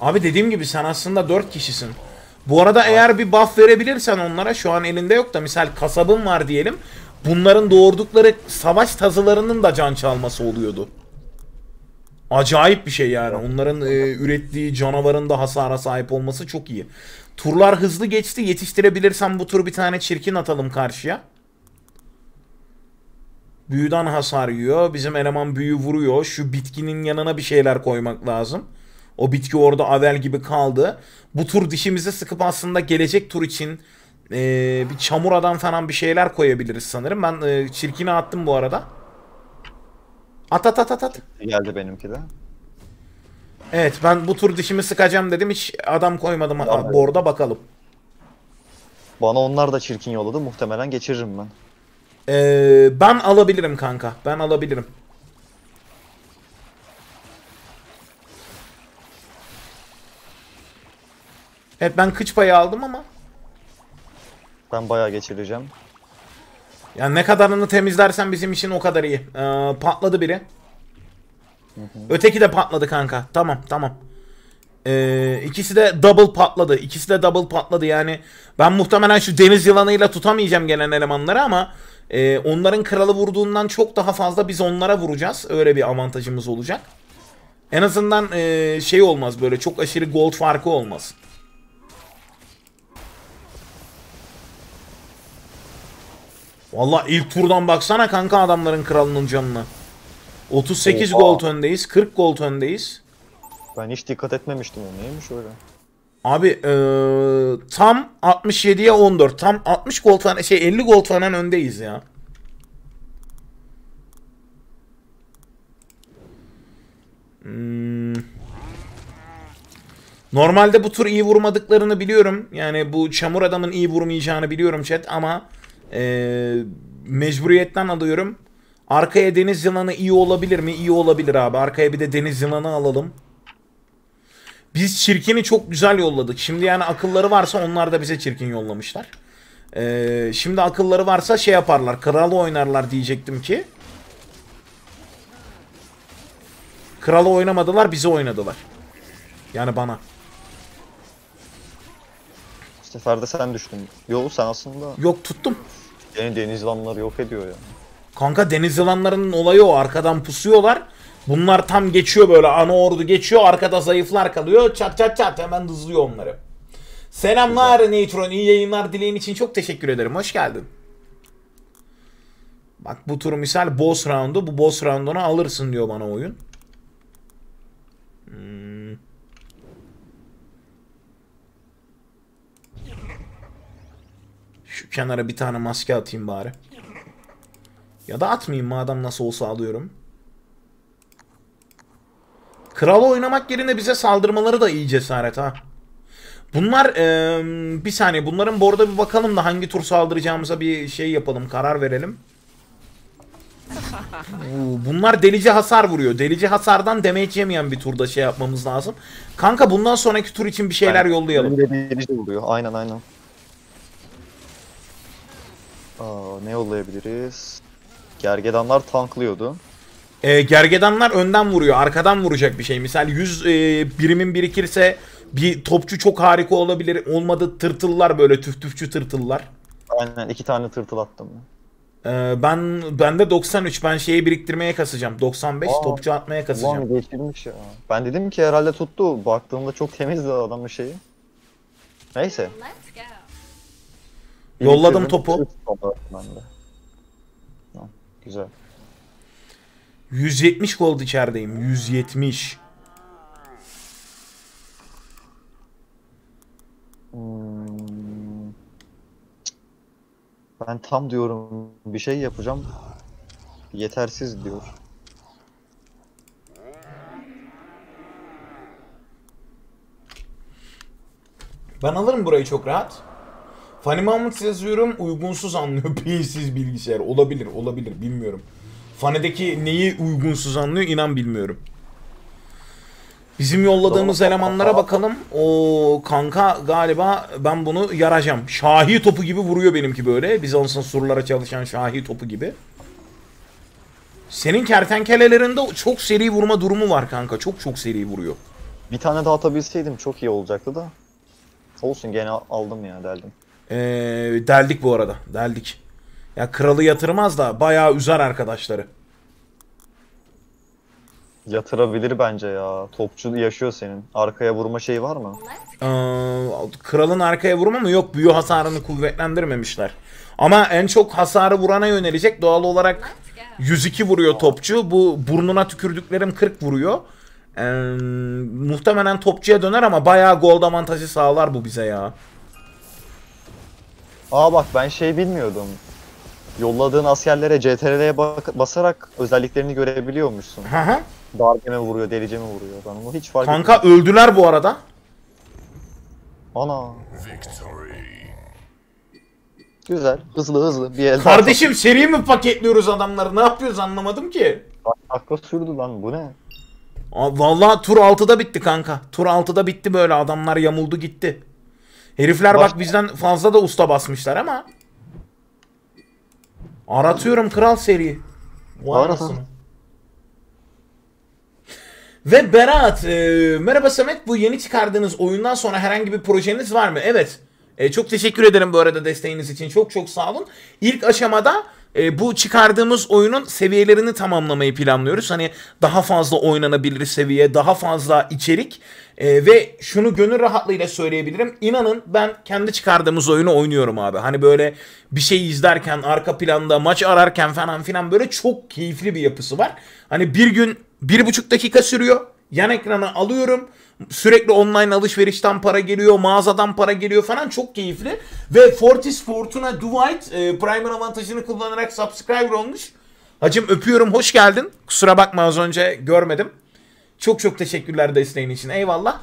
Abi dediğim gibi sen aslında 4 kişisin. Bu arada eğer bir buff verebilirsen onlara, şu an elinde yok da misal kasabın var diyelim. Bunların doğurdukları savaş tazılarının da can çalması oluyordu. Acayip bir şey yani. Onların ürettiği canavarın da hasara sahip olması çok iyi. Turlar hızlı geçti. Yetiştirebilirsem bu tur bir tane çirkin atalım karşıya. Büyüden hasar yiyor. Bizim eleman büyü vuruyor. Şu bitkinin yanına bir şeyler koymak lazım. O bitki orada avel gibi kaldı. Bu tur dişimizi sıkıp aslında gelecek tur için bir çamur adam falan bir şeyler koyabiliriz sanırım. Ben çirkini attım bu arada. At at at at at. Geldi benimki de. Evet, ben bu tur dişimi sıkacağım dedim, hiç adam koymadım borda, bakalım. Bana onlar da çirkin yolladı, muhtemelen geçiririm ben. Ben alabilirim kanka, ben alabilirim. Evet, ben kıç payı aldım ama. Ben bayağı geçireceğim. Yani ne kadarını temizlersen bizim için o kadar iyi. Patladı biri. Hı hı. Öteki de patladı kanka. Tamam tamam. İkisi de double patladı. İkisi de double patladı yani. Ben muhtemelen şu deniz yılanıyla tutamayacağım gelen elemanları ama onların kralı vurduğundan çok daha fazla biz onlara vuracağız. Öyle bir avantajımız olacak. En azından şey olmaz, böyle çok aşırı gold farkı olmaz. Valla ilk turdan baksana kanka adamların kralının canına. 38 gold öndeyiz, 40 gold öndeyiz. Ben hiç dikkat etmemiştim o neymiş öyle. Abi tam 67'ye 14, tam 60 gold falan, 50 gold falan öndeyiz ya. Normalde bu tur iyi vurmadıklarını biliyorum. Yani bu çamur adamın iyi vurmayacağını biliyorum chat ama... mecburiyetten alıyorum. Arkaya deniz yılanı iyi olabilir mi? İyi olabilir abi. Arkaya bir de deniz yılanı alalım. Biz çirkini çok güzel yolladık. Şimdi yani akılları varsa, onlar da bize çirkin yollamışlar. Şimdi akılları varsa şey yaparlar. Kralı oynarlar diyecektim ki. Kralı oynamadılar, bizi oynadılar. Yani bana. Bu sefer de sen düştün. Yok sen aslında. Yok tuttum. Yani deniz yılanları yok ediyor ya. Kanka deniz yılanlarının olayı o. Arkadan pusuyorlar. Bunlar tam geçiyor böyle. Ana ordu geçiyor. Arkada zayıflar kalıyor. Çat çat çat. Hemen hızlıyor onları. Selamlar Neutron. İyi yayınlar dileğin için çok teşekkür ederim. Hoş geldin. Bak bu tur misal boss roundu. Bu boss roundunu alırsın diyor bana oyun. Şu kenara bir tane maske atayım bari. Ya da atmayayım madem, nasıl olsa alıyorum. Kralı oynamak yerine bize saldırmaları da iyi cesaret ha. Bunlar bir saniye, bunların borda bir bakalım da hangi tur saldıracağımıza bir şey yapalım, karar verelim. Bunlar delici hasar vuruyor. Delici hasardan damage yemeyen bir turda şey yapmamız lazım. Kanka bundan sonraki tur için bir şeyler aynen yollayalım. Delici vuruyor aynen aynen. Ne yollayabiliriz? Gergedanlar tanklıyordu. Gergedanlar önden vuruyor. Arkadan vuracak bir şey. Misal 100 birimin birikirse bir topçu çok harika olabilir. Olmadı tırtıllar, böyle tüftüfçü tırtıllar. Aynen, 2 tane tırtıl attım. Ben de 93, ben şeyi biriktirmeye kasacağım. 95 topçu atmaya kasacağım. Ulan geçirmiş ya. Ben dedim ki herhalde tuttu. Baktığımda çok temizdi adamın şeyi. Neyse. Yolladım topu. Güzel. 170 gol içerideyim. 170. Ben tam diyorum bir şey yapacağım. Yetersiz diyor. Ben alırım burayı çok rahat. Fani Mahmut yazıyorum, uygunsuz anlıyor. Peysiz bilgisayar. Olabilir, olabilir. Bilmiyorum. Fani'deki neyi uygunsuz anlıyor inan bilmiyorum. Bizim yolladığımız elemanlara bakalım. O kanka galiba ben bunu yaracağım. Şahi topu gibi vuruyor benimki böyle. Bizans'ın surlara çalışan şahi topu gibi. Senin kertenkelelerinde çok seri vurma durumu var kanka. Çok seri vuruyor. Bir tane daha atabilseydim çok iyi olacaktı da. Olsun, gene aldım ya, deldim. Deldik bu arada. Deldik. Ya kralı yatırmaz da bayağı üzer arkadaşları. Yatırabilir bence ya. Topçu yaşıyor senin. Arkaya vurma şeyi var mı? Kralın arkaya vurma mı? Yok. Büyü hasarını kuvvetlendirmemişler. Ama en çok hasarı vurana yönelecek. Doğal olarak 102 vuruyor topçu. Bu burnuna tükürdüklerim 40 vuruyor. Muhtemelen topçuya döner ama bayağı gol avantajı sağlar bu bize ya. Aa bak, ben şey bilmiyordum. Yolladığın askerlere CTRL'ye basarak özelliklerini görebiliyormuşsun. Hı. Darbe mi vuruyor, delice mi vuruyor? Ben onu hiç fark etmedim. Kanka öldüler bu arada. Ana. Güzel, hızlı bir el. Kardeşim seri mi paketliyoruz adamları? Ne yapıyoruz anlamadım ki. Dakika sürdü lan, bu ne? Aa, vallahi tur 6'da bitti kanka. Tur 6'da bitti böyle, adamlar yamuldu gitti. Herifler bak bizden fazla da usta basmışlar ama. Aratıyorum kral seriyi. Ve Berat, merhaba Samet, bu yeni çıkardığınız oyundan sonra herhangi bir projeniz var mı? Evet. Çok teşekkür ederim bu arada desteğiniz için. Çok sağ olun. İlk aşamada bu çıkardığımız oyunun seviyelerini tamamlamayı planlıyoruz. Hani daha fazla oynanabilir seviye, daha fazla içerik. Ve şunu gönül rahatlığıyla söyleyebilirim. İnanın ben kendi çıkardığımız oyunu oynuyorum abi. Hani böyle bir şey izlerken, arka planda maç ararken falan filan böyle çok keyifli bir yapısı var. Hani bir gün 1,5 dakika sürüyor. Yan ekrana alıyorum. Sürekli online alışverişten para geliyor, mağazadan para geliyor falan, çok keyifli. Ve Fortis Fortuna Dwight Prime'ın avantajını kullanarak subscriber olmuş. Hacım öpüyorum, hoş geldin. Kusura bakma az önce görmedim. Çok teşekkürler desteğin için, eyvallah.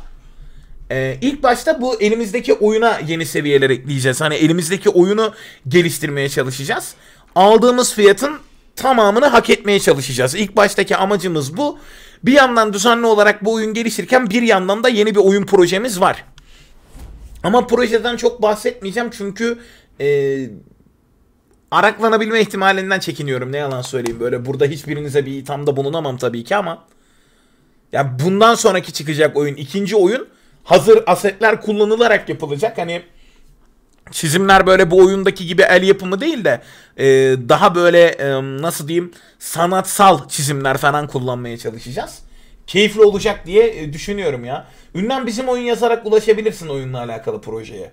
İlk başta bu elimizdeki oyuna yeni seviyeler ekleyeceğiz. Hani elimizdeki oyunu geliştirmeye çalışacağız. Aldığımız fiyatın tamamını hak etmeye çalışacağız. İlk baştaki amacımız bu. Bir yandan düzenli olarak bu oyun gelişirken bir yandan da yeni bir oyun projemiz var. Ama projeden çok bahsetmeyeceğim çünkü araklanabilme ihtimalinden çekiniyorum. Ne yalan söyleyeyim, böyle burada hiçbirinize bir ithamda bulunamam tabii ki ama. Ya bundan sonraki çıkacak oyun, ikinci oyun hazır asetler kullanılarak yapılacak. Hani çizimler böyle bu oyundaki gibi el yapımı değil de daha böyle nasıl diyeyim, sanatsal çizimler falan kullanmaya çalışacağız. Keyifli olacak diye düşünüyorum ya. Ünlem bizim oyun yazarak ulaşabilirsin oyunla alakalı projeye.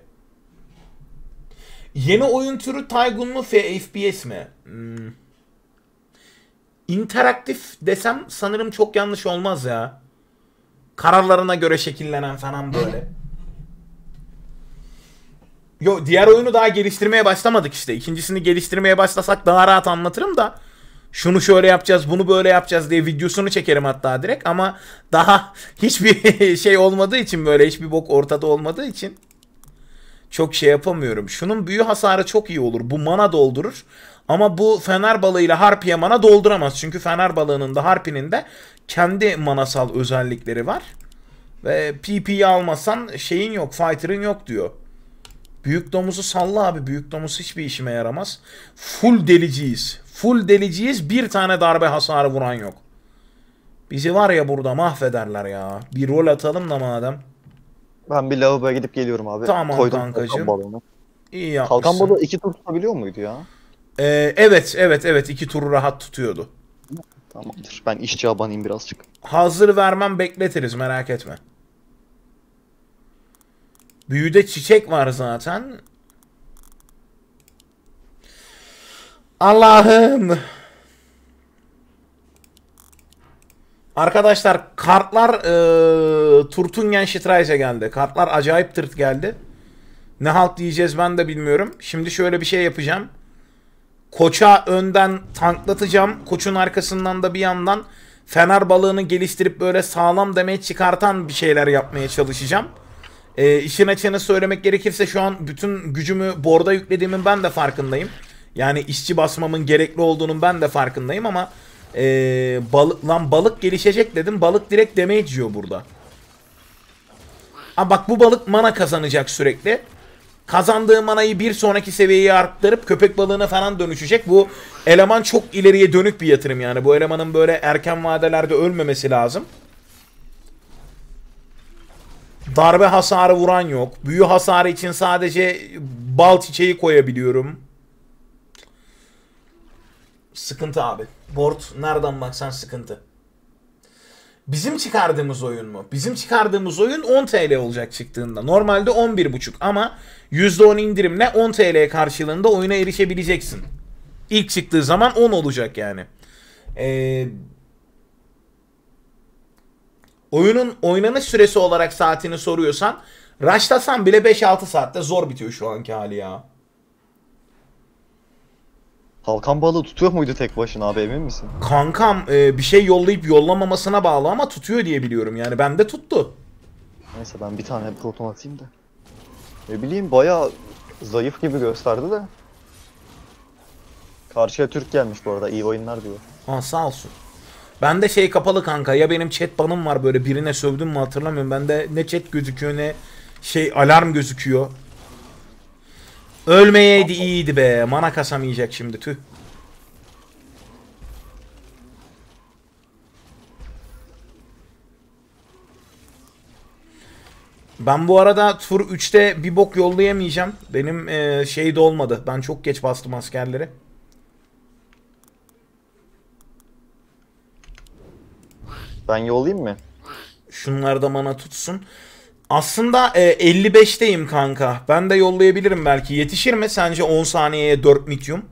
Yeni oyun türü Taygun mu FPS mi? İnteraktif desem sanırım çok yanlış olmaz ya. Kararlarına göre şekillenen falan böyle. Yo, diğer oyunu daha geliştirmeye başlamadık işte. İkincisini geliştirmeye başlasak daha rahat anlatırım da. Şunu şöyle yapacağız, bunu böyle yapacağız diye videosunu çekerim hatta direkt. Ama daha hiçbir şey olmadığı için, böyle hiçbir bok ortada olmadığı için çok şey yapamıyorum. Şunun büyü hasarı çok iyi olur. Bu mana doldurur. Ama bu fener balığıyla harpiye mana dolduramaz. Çünkü fener balığının da harpinin de kendi manasal özellikleri var. Ve PP'yi almasan şeyin yok, fighter'ın yok diyor. Büyük domuzu salla abi. Büyük domuz hiçbir işime yaramaz. Full deliciyiz. Full deliciyiz. Bir tane darbe hasarı vuran yok. Bizi var ya burada mahvederler ya. Bir rol atalım da madem. Ben bir lavaboya gidip geliyorum abi. Tamam kankacığım. İyi yapmışsın. Kalkan balığı 2 tur tutabiliyor muydu ya? Evet, 2 turu rahat tutuyordu. Tamamdır. Ben işçi abanayım birazcık. Hazır vermem, bekletiriz, merak etme. Büyüde çiçek var zaten. Allah'ım. Arkadaşlar kartlar Turtungen Şitrayze geldi. Kartlar acayip tırt geldi. Ne halt diyeceğiz ben de bilmiyorum. Şimdi şöyle bir şey yapacağım. Koça önden tanklatacağım. Koçun arkasından da bir yandan fener balığını geliştirip böyle sağlam damage çıkartan bir şeyler yapmaya çalışacağım. İşin açığını söylemek gerekirse şu an bütün gücümü borda yüklediğimin ben de farkındayım. Yani işçi basmamın gerekli olduğunun ben de farkındayım ama balık gelişecek dedim. Balık direkt damage yiyor burada. Aa bak, bu balık mana kazanacak sürekli. Kazandığı manayı bir sonraki seviyeye arttırıp köpek balığına falan dönüşecek. Bu eleman çok ileriye dönük bir yatırım yani. Bu elemanın böyle erken vadelerde ölmemesi lazım. Darbe hasarı vuran yok. Büyü hasarı için sadece bal çiçeği koyabiliyorum. Sıkıntı abi. Board nereden baksan sıkıntı. Bizim çıkardığımız oyun mu? Bizim çıkardığımız oyun 10 TL olacak çıktığında. Normalde 11,5 ama %10 indirimle 10 TL karşılığında oyuna erişebileceksin. İlk çıktığı zaman 10 olacak yani. Oyunun oynanış süresi olarak saatini soruyorsan, rushlasan bile 5-6 saatte zor bitiyor şu anki hali ya. Halkan balığı tutuyor muydu tek başına abi, emin misin? Kankam bir şey yollayıp yollamamasına bağlı ama tutuyor diye biliyorum yani, bende tuttu. Neyse ben bir tane proton atayım da. Ne bileyim, bayağı zayıf gibi gösterdi de. Karşıya Türk gelmiş bu arada, iyi oyunlar diyor. Ha sağ olsun. Bende şey kapalı kanka ya, benim chat banım var, böyle birine sövdüm mü hatırlamıyorum. Bende ne chat gözüküyor ne şey alarm gözüküyor. Ölmeyeydi iyiydi be. Mana kasamayacak şimdi, tüh. Ben bu arada tur 3'te bir bok yollayamayacağım. Benim şey de olmadı. Ben çok geç bastım askerleri. Ben yollayayım mı? Şunlar da mana tutsun. Aslında 55'teyim kanka. Ben de yollayabilirim belki. Yetişir mi sence 10 saniyeye 4 mityum?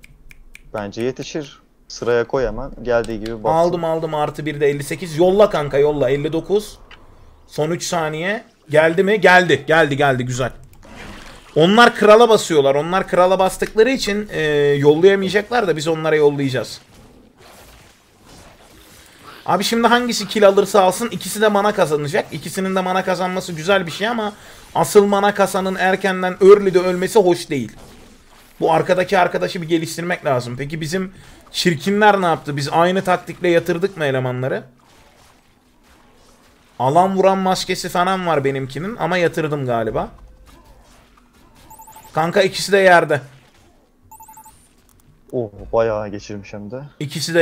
Bence yetişir. Sıraya koy hemen. Geldiği gibi bak. Aldım. Artı 1 de 58. Yolla kanka yolla. 59. Son 3 saniye. Geldi mi? Geldi. Güzel. Onlar krala basıyorlar. Onlar krala bastıkları için yollayamayacaklar da biz onlara yollayacağız. Abi şimdi hangisi kill alırsa alsın ikisi de mana kazanacak. İkisinin de mana kazanması güzel bir şey ama asıl mana kasanın erkenden early'de ölmesi hoş değil. Bu arkadaki arkadaşı bir geliştirmek lazım. Peki bizim çirkinler ne yaptı? Biz aynı taktikle yatırdık mı elemanları? Alan vuran maskesi falan var benimkinin ama yatırdım galiba. Kanka ikisi de yerde. Oh bayağı geçirmiş hem de. İkisi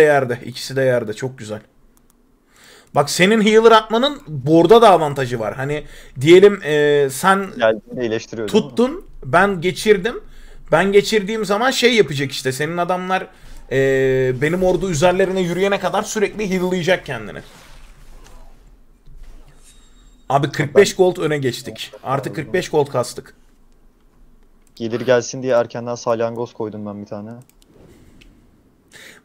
de yerde. Çok güzel. Bak senin healer atmanın board'a da avantajı var. Hani diyelim sen tuttun, ben geçirdim. Ben geçirdiğim zaman şey yapacak işte, senin adamlar benim ordu üzerlerine yürüyene kadar sürekli heal'layacak kendini. Abi 45 gold öne geçtik. Artık 45 gold kastık. Gelir gelsin diye erkenden salyangoz koydum ben bir tane.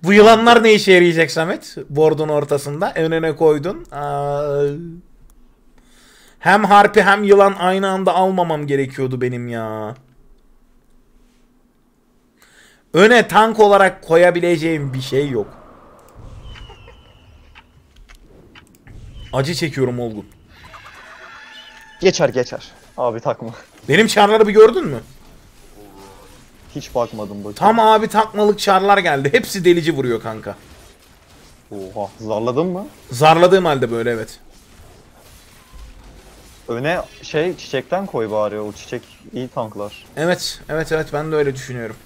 Bu yılanlar ne işe yarayacak Samet? Board'un ortasında. Önüne koydun. Hem harpi hem yılan aynı anda almamam gerekiyordu benim ya. Öne tank olarak koyabileceğim bir şey yok. Acı çekiyorum Olgun. Geçer. Abi takma. Benim çarları bir gördün mü? Hiç bakmadım bakayım. Tam abi takmalık çarlar geldi. Hepsi delici vuruyor kanka. Oha, zarladın mı? Zarladığım halde böyle, evet. Öne şey çiçekten koy bari, o çiçek iyi tanklar. Evet ben de öyle düşünüyorum.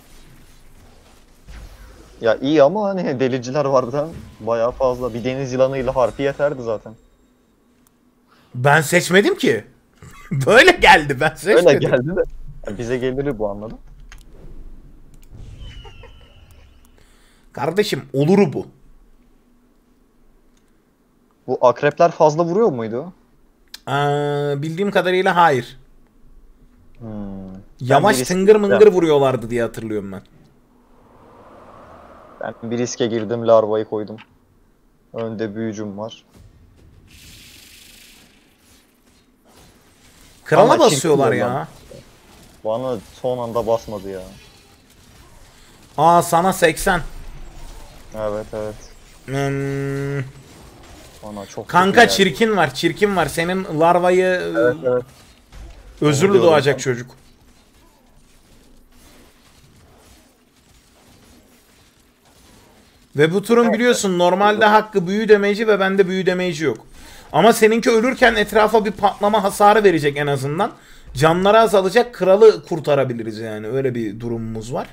Ya iyi ama hani deliciler vardı bayağı fazla. Bir deniz yılanıyla harfi yeterdi zaten. Ben seçmedim ki. Böyle geldi, ben seçmedim. Öyle geldi de. Yani bize gelir bu, anladın. Kardeşim oluru bu. Bu akrepler fazla vuruyor muydu? Bildiğim kadarıyla hayır. Yavaş tıngır mıngır vuruyorlardı diye hatırlıyorum ben. Ben bir riske girdim, larvayı koydum. Önde büyücüm var. Krala basıyorlar ya. Bana son anda basmadı ya. Aa sana 80. Evet evet. Bana çok kanka çirkin var, çirkin var. Senin larvayı evet, evet. Özürlü doğacak ben. Çocuk. Ve bu turun biliyorsun normalde hakkı büyü demeci ve bende büyü demeci yok. Ama seninki ölürken etrafa bir patlama hasarı verecek en azından. Canları azalacak, kralı kurtarabiliriz yani, öyle bir durumumuz var.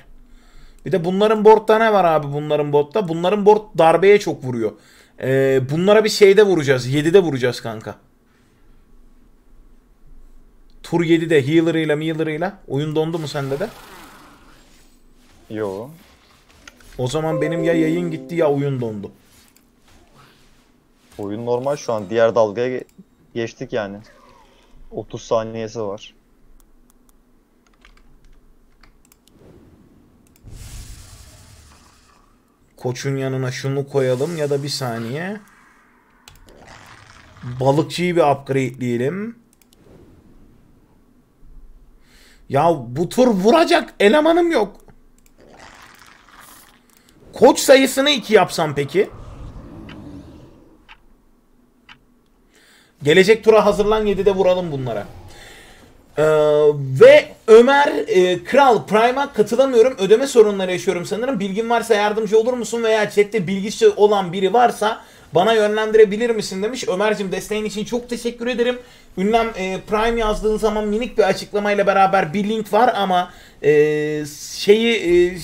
Bir de bunların board'ta ne var abi bunların board'ta? Bunların board darbeye çok vuruyor. Bunlara bir şeyde vuracağız, 7'de vuracağız kanka. Tur 7'de healer'ıyla mealer'ıyla. Oyun dondu mu sende de? Yo. O zaman benim ya yayın gitti ya oyun dondu. Oyun normal şu an. Diğer dalgaya geçtik yani. 30 saniyesi var. Koçun yanına şunu koyalım ya da bir saniye. Balıkçıyı bir upgrade'leyelim. Ya bu tur vuracak elemanım yok. Koç sayısını 2 yapsam peki? Gelecek tura hazırlan, 7'de vuralım bunlara. Ve Ömer Kral Prime'a katılamıyorum. Ödeme sorunları yaşıyorum sanırım. Bilgin varsa yardımcı olur musun? Veya chatte bilgisi olan biri varsa bana yönlendirebilir misin demiş. Ömer'cim desteğin için çok teşekkür ederim. Ünlem Prime yazdığın zaman minik bir açıklamayla beraber bir link var ama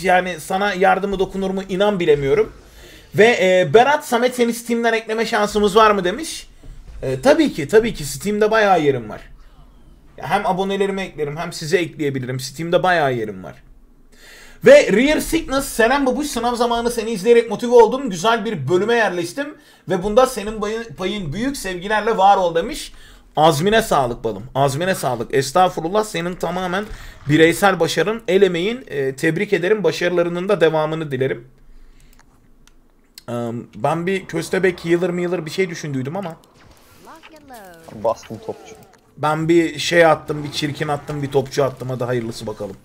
yani sana yardımı dokunur mu inan bilemiyorum. Ve Berat Samet seni Steam'den ekleme şansımız var mı demiş. Tabii ki tabii ki Steam'de bayağı yerim var. Hem abonelerime eklerim hem size ekleyebilirim. Steam'de bayağı yerim var. Ve Rear Sickness, Seren Babuş, sınav zamanı seni izleyerek motive oldum. Güzel bir bölüme yerleştim. Ve bunda senin payın büyük, sevgilerle var ol demiş. Azmine sağlık balım. Azmine sağlık. Estağfurullah, senin tamamen bireysel başarın, el emeğin. Tebrik ederim. Başarılarının da devamını dilerim. Ben bir köstebek healer bir şey düşündüydüm ama. Bastım topçu. Ben bir şey attım, bir çirkin attım, bir topçu attım. Hadi hayırlısı bakalım.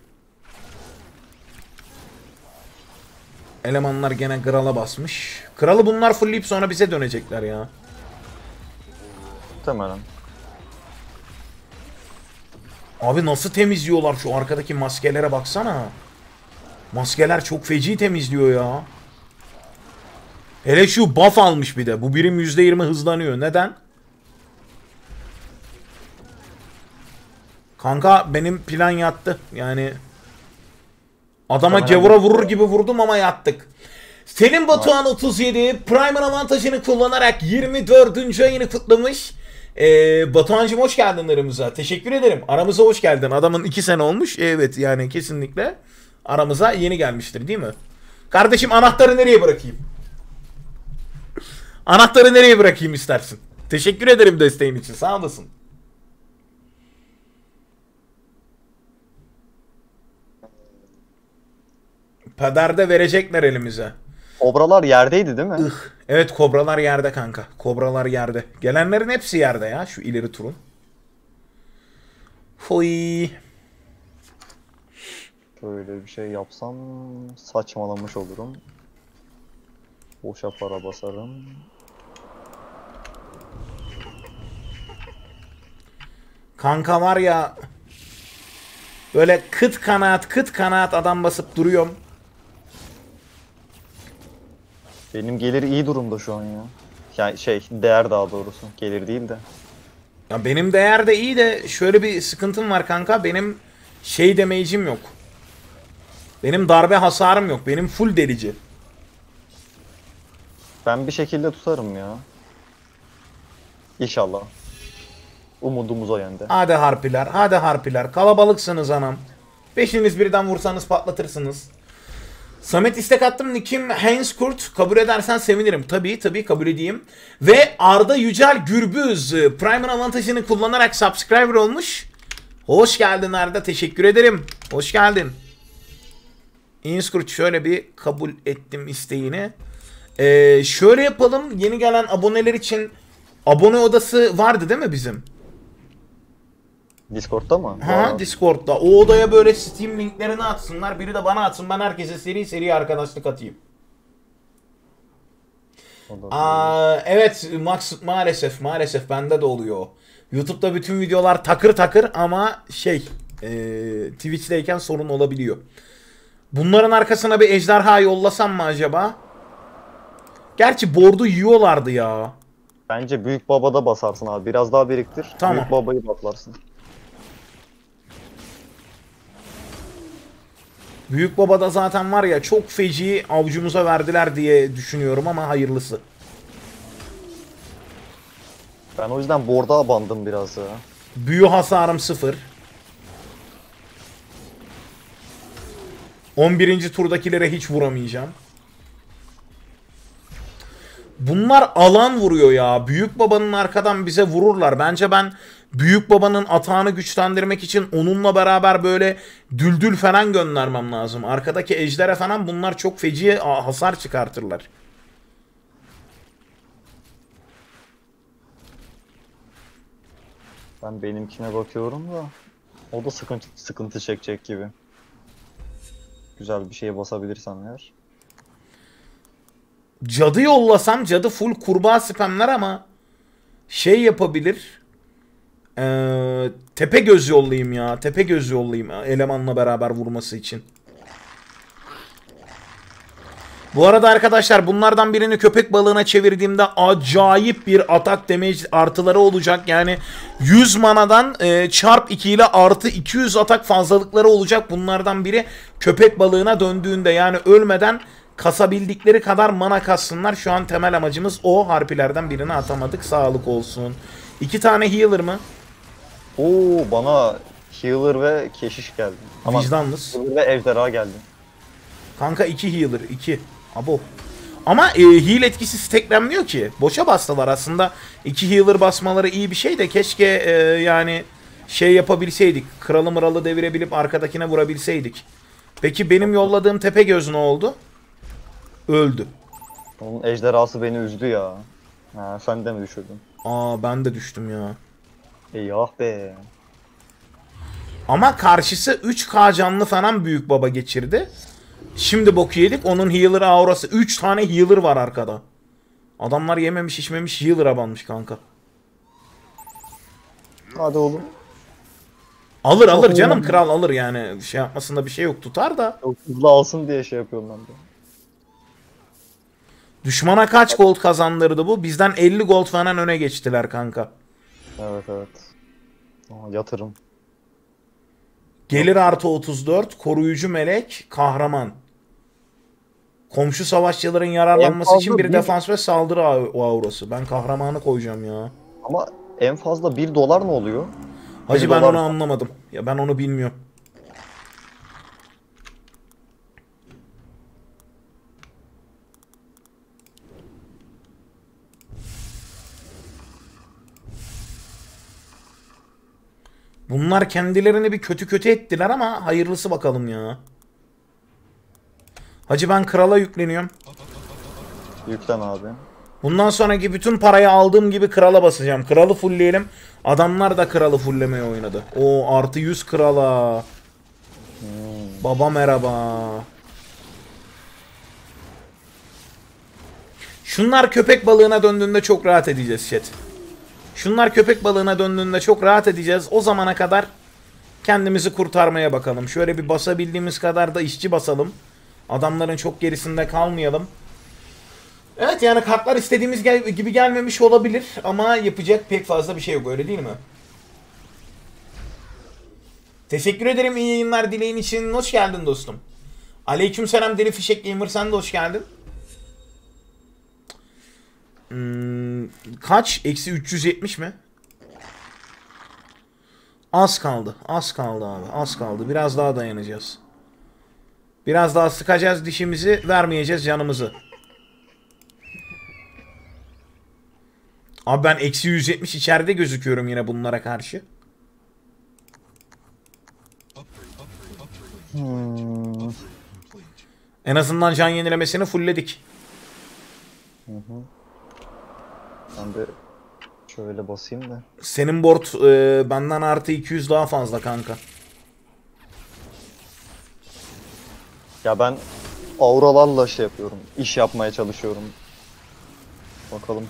Elemanlar gene krala basmış. Kralı bunlar fullleyip sonra bize dönecekler ya. Tamam. Abi nasıl temizliyorlar şu arkadaki maskelere baksana. Maskeler çok feci temizliyor ya. Hele şu buff almış bir de. Bu birim %20 hızlanıyor. Neden? Kanka benim plan yattı. Yani... Adama gevura vurur gibi vurdum ama yattık. Selim Batuhan 37 Prime'ın avantajını kullanarak 24. ayını kutlamış. Batuhan'cığım hoş geldin aramıza. Teşekkür ederim. Aramıza hoş geldin. Adamın 2 sene olmuş. Evet yani kesinlikle aramıza yeni gelmiştir değil mi? Kardeşim anahtarı nereye bırakayım? Anahtarı nereye bırakayım istersin? Teşekkür ederim desteğin için. Sağ olasın. Paderde verecekler elimize. Kobralar yerdeydi değil mi? Evet kobralar yerde kanka. Kobralar yerde. Gelenlerin hepsi yerde ya şu ileri turun. Hoy. Böyle bir şey yapsam saçmalamış olurum. Boşa para basarım. Kanka var ya. Böyle kıt kanaat kıt kanaat adam basıp duruyorum. Benim gelir iyi durumda şu an ya. Yani şey değer daha doğrusu. Gelir değil de. Ya benim değer de iyi de şöyle bir sıkıntım var kanka. Benim şey damage'im yok. Benim darbe hasarım yok. Benim full delici. Ben bir şekilde tutarım ya. İnşallah. Umudumuz o yönde. Hadi harpiler. Hadi harpiler. Kalabalıksınız anam. Beşiniz birden vursanız patlatırsınız. Samet istek attım. Nikim Henskurt. Kabul edersen sevinirim. Tabii kabul edeyim. Ve Arda Yücel Gürbüz Prime'ın avantajını kullanarak subscriber olmuş. Hoş geldin Arda. Teşekkür ederim. Hoş geldin. Henskurt, şöyle bir kabul ettim isteğini. Şöyle yapalım. Yeni gelen aboneler için abone odası vardı değil mi bizim? Discord'da mı? Ha, Discord'da. O odaya böyle Steam linklerini atsınlar. Biri de bana atsın. Ben herkese seri seri arkadaşlık atayım. Evet Max, maalesef bende de oluyor. YouTube'da bütün videolar takır takır ama Twitch'teyken sorun olabiliyor. Bunların arkasına bir ejderha yollasam mı acaba? Gerçi board'u yiyorlardı ya. Bence Büyük Baba'da basarsın abi. Biraz daha biriktir. Tamam. Büyük Baba'yı patlarsın. Büyük Baba'da zaten var ya, çok feci avcumuza verdiler diye düşünüyorum ama hayırlısı. Ben o yüzden board'a abandım biraz ya. Büyü hasarım 0. 11. turdakilere hiç vuramayacağım. Bunlar alan vuruyor ya. Büyük Baba'nın arkadan bize vururlar. Bence ben Büyük Baba'nın atağını güçlendirmek için onunla beraber böyle düldül falan göndermem lazım. Arkadaki ejdere falan bunlar çok feci hasar çıkartırlar. Ben benimkine bakıyorum da o da sıkıntı çekecek gibi. Güzel bir şeye basabilirsem eğer. Cadı yollasam, cadı full kurbağa spamler ama şey yapabilir. Tepe göz yollayayım ya. Tepe göz yollayayım elemanla beraber vurması için. Bu arada arkadaşlar, bunlardan birini köpek balığına çevirdiğimde acayip bir atak damage artıları olacak. Yani 100 manadan çarp 2 ile artı 200 atak fazlalıkları olacak. Bunlardan biri köpek balığına döndüğünde, yani ölmeden kasabildikleri kadar mana kassınlar. Şu an temel amacımız o. Harpilerden birini atamadık. Sağlık olsun. 2 tane healer mı? Oo, bana healer ve keşiş geldi. Ama vicdanlısız. Healer ve ejderha geldi. Kanka 2 healer. 2. Abo. Ama heal etkisi steklenmiyor ki. Boşa bastılar aslında. 2 healer basmaları iyi bir şey de keşke yani şey yapabilseydik. Kralı mıralı devirebilip arkadakine vurabilseydik. Peki benim yolladığım tepe göz ne oldu? Öldü. Onun ejderhası beni üzdü ya. Ha, sen de mi düşürdün? Aa, ben de düştüm ya. Ah be. Ama karşısı 3K canlı falan Büyük Baba geçirdi. Şimdi boku yedik. Onun healer aurası. 3 tane healer var arkada. Adamlar yememiş içmemiş healer'a banmış kanka. Hadi oğlum. Alır canım, kral alır yani. Şey yapmasında bir şey yok, tutar da. Çok hızlı alsın diye şey yapıyorum ben de. Düşmana kaç gold kazandırdı bu? Bizden 50 gold falan öne geçtiler kanka. Evet. Aa, yatırım. Gelir artı 34. Koruyucu melek. Kahraman. Komşu savaşçıların yararlanması için bir defans ve saldırı aurası. Ben kahramanı koyacağım ya. Ama en fazla $1 ne oluyor? Hacı ben onu anlamadım. Ya ben onu bilmiyorum. Bunlar kendilerini bir kötü ettiler ama hayırlısı bakalım ya. Hacı ben krala yükleniyorum. Yüklen abi. Bundan sonraki bütün parayı aldığım gibi krala basacağım. Kralı fullleyelim. Adamlar da kralı fulllemeye oynadı. O artı 100 krala. Baba merhaba. Şunlar köpek balığına döndüğünde çok rahat edeceğiz chat. Şunlar köpek balığına döndüğünde çok rahat edeceğiz. O zamana kadar kendimizi kurtarmaya bakalım. Şöyle bir basabildiğimiz kadar da işçi basalım. Adamların çok gerisinde kalmayalım. Evet, yani kartlar istediğimiz gibi gelmemiş olabilir. Ama yapacak pek fazla bir şey yok, öyle değil mi? Teşekkür ederim iyi yayınlar dileğin için. Hoş geldin dostum. Aleykümselam Deli Fişek Gamer, sen de hoş geldin. Kaç? Eksi 370 mi? Az kaldı. Az kaldı abi. Az kaldı. Biraz daha dayanacağız. Biraz daha sıkacağız dişimizi, vermeyeceğiz canımızı. Abi ben eksi 170 içeride gözüküyorum yine bunlara karşı. En azından can yenilemesini fullledik. Ben de şöyle basayım da. Senin board benden artı 200 daha fazla kanka. Ya ben auralarla şey yapıyorum, iş yapmaya çalışıyorum. Bakalım.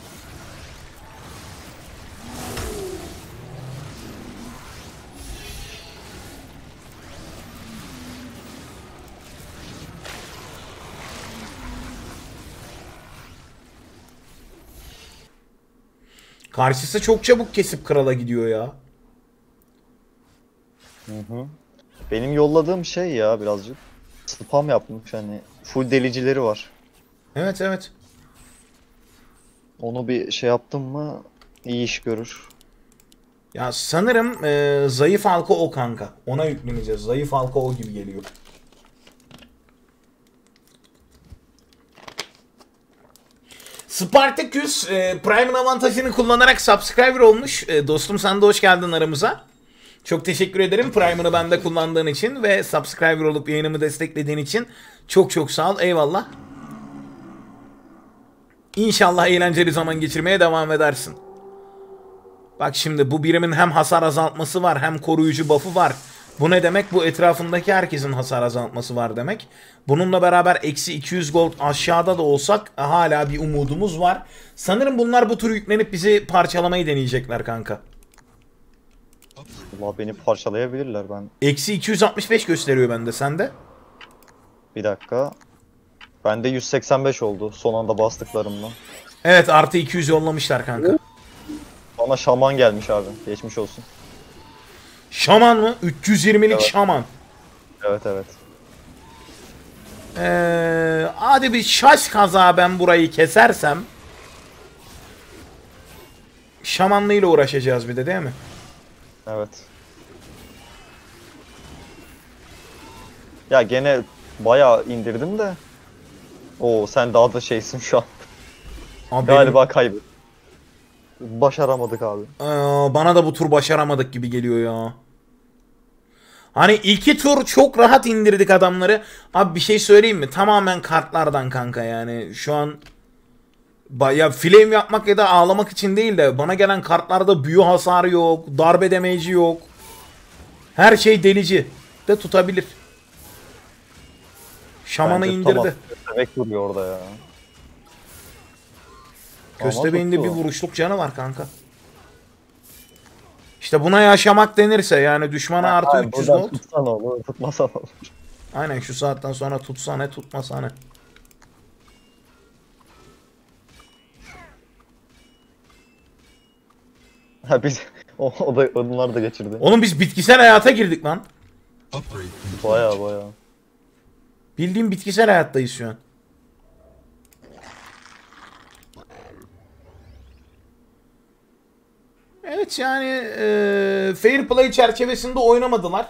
Karşısı çok çabuk kesip krala gidiyor ya. Benim yolladığım şey ya birazcık. Spam yapmış hani. Full delicileri var. Evet evet. Onu bir şey yaptım mı iyi iş görür. Ya sanırım zayıf halka o kanka. Ona yükleneceğiz. Zayıf halka o gibi geliyor. Spartaküs Prime'ın avantajını kullanarak subscriber olmuş. Dostum sen de hoş geldin aramıza. Çok teşekkür ederim Prime'ını bende kullandığın için ve subscriber olup yayınımı desteklediğin için çok çok sağ ol. Eyvallah. İnşallah eğlenceli zaman geçirmeye devam edersin. Bak şimdi bu birimin hem hasar azaltması var hem koruyucu buff'u var. Bu ne demek? Bu etrafındaki herkesin hasar azaltması var demek. Bununla beraber eksi 200 gold aşağıda da olsak hala bir umudumuz var. Sanırım bunlar bu tür yüklenip bizi parçalamayı deneyecekler kanka. Allah beni parçalayabilirler ben. Eksi 265 gösteriyor bende, sende? Bir dakika. Bende 185 oldu son anda bastıklarımla. Evet artı 200 yollamışlar kanka. Bana şaman gelmiş abi, geçmiş olsun. Şaman mı? 320'lik evet. Şaman. Evet evet. Hadi bir şaş kaza ben burayı kesersem. Şamanlıyla uğraşacağız bir de değil mi? Evet. Ya gene bayağı indirdim de. Oo sen daha da şeysin şu an. Abi galiba benim... kaybettim. Başaramadık abi. Bana da bu tur başaramadık gibi geliyor ya. Hani iki tur çok rahat indirdik adamları. Abi bir şey söyleyeyim mi? Tamamen kartlardan kanka yani. Şu an ya flame yapmak ya da ağlamak için değil de bana gelen kartlarda büyü hasarı yok, darbe demeci yok. Her şey delici de tutabilir. Şamanı bence indirdi. Tamam. Köstebek duruyor orada ya. Köstebeğin de bir vuruşluk canı var kanka. İşte buna yaşamak denirse yani düşmana artı hayır, 300 gold. Tutsan olur, tutmasan olur. Aynen şu saatten sonra tutsan ne, tutmasan ne. Ha biz onlar da geçirdi. Oğlum biz bitkisel hayata girdik lan. Baya baya. Bildiğim bitkisel hayattayız şu an. Evet yani fair play çerçevesinde oynamadılar.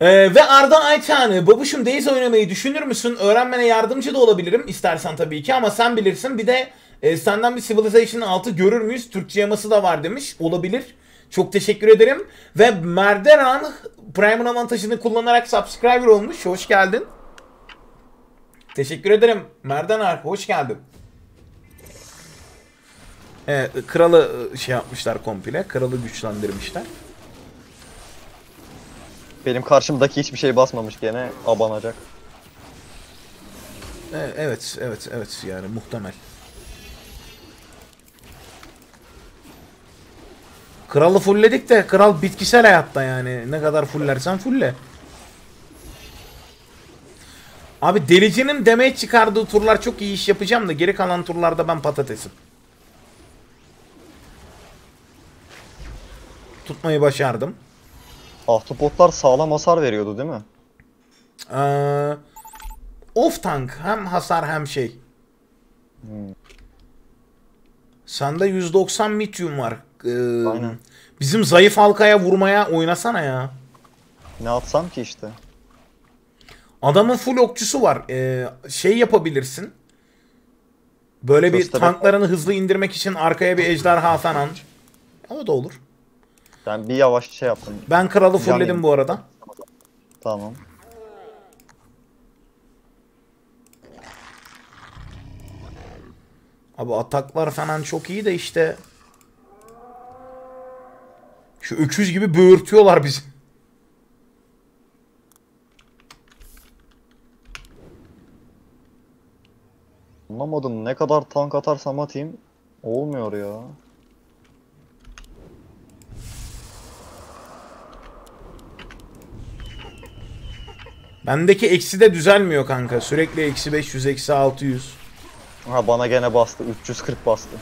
Ve Arda Aytan, babuşum Days oynamayı düşünür müsün? Öğrenmene yardımcı da olabilirim istersen tabii ki ama sen bilirsin. Bir de senden bir Civilization 6 görür müyüz? Türkçe yaması da var demiş. Olabilir. Çok teşekkür ederim. Ve Merderan Prime'ın avantajını kullanarak subscriber olmuş. Hoş geldin. Teşekkür ederim Merderan, hoş geldin. Evet, kralı şey yapmışlar komple, kralı güçlendirmişler. Benim karşımdaki hiçbir şey basmamış gene, abanacak. Evet, evet, evet yani muhtemel. Kralı fullledik de kral bitkisel hayatta yani, ne kadar fullersen fulle. Abi delicinin damage çıkardığı turlar çok iyi iş yapacağım da geri kalan turlarda ben patatesim. Tutmayı başardım. Ahtapotlar sağlam hasar veriyordu değil mi? Off tank. Hem hasar hem şey. Sende 190 mityum var. Aynen. Bizim zayıf halkaya vurmaya oynasana ya. Ne atsam ki işte. Adamın full okçusu var. Şey yapabilirsin. Böyle bir tanklarını hızlı indirmek için arkaya bir ejderha falan. Ama da olur. Ben bir yavaş şey yaptım. Ben kralı fullledim bu arada. Tamam. Abi ataklar falan çok iyi de işte. Şu öküz gibi böğürtüyorlar bizi. Anlamadım, ne kadar tank atarsam atayım olmuyor ya. Bendeki eksi de düzelmiyor kanka. Sürekli eksi 500, eksi 600. Ha bana gene bastı. 340 bastı.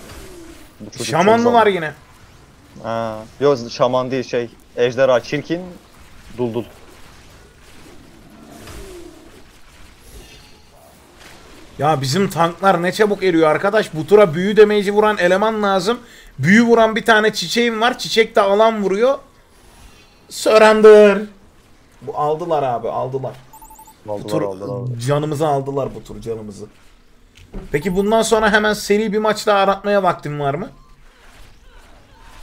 Şamanlı var yine. Ha, yok şaman değil şey. Ejderha çirkin. Duldul. Ya bizim tanklar ne çabuk eriyor arkadaş. Bu tura büyü damage'i vuran eleman lazım. Büyü vuran bir tane çiçeğim var. Çiçek de alan vuruyor. Surrender. Bu aldılar abi, aldılar. Bu tur aldılar. Canımızı aldılar bu tur, canımızı. Peki bundan sonra hemen seri bir maç daha aratmaya vaktim var mı?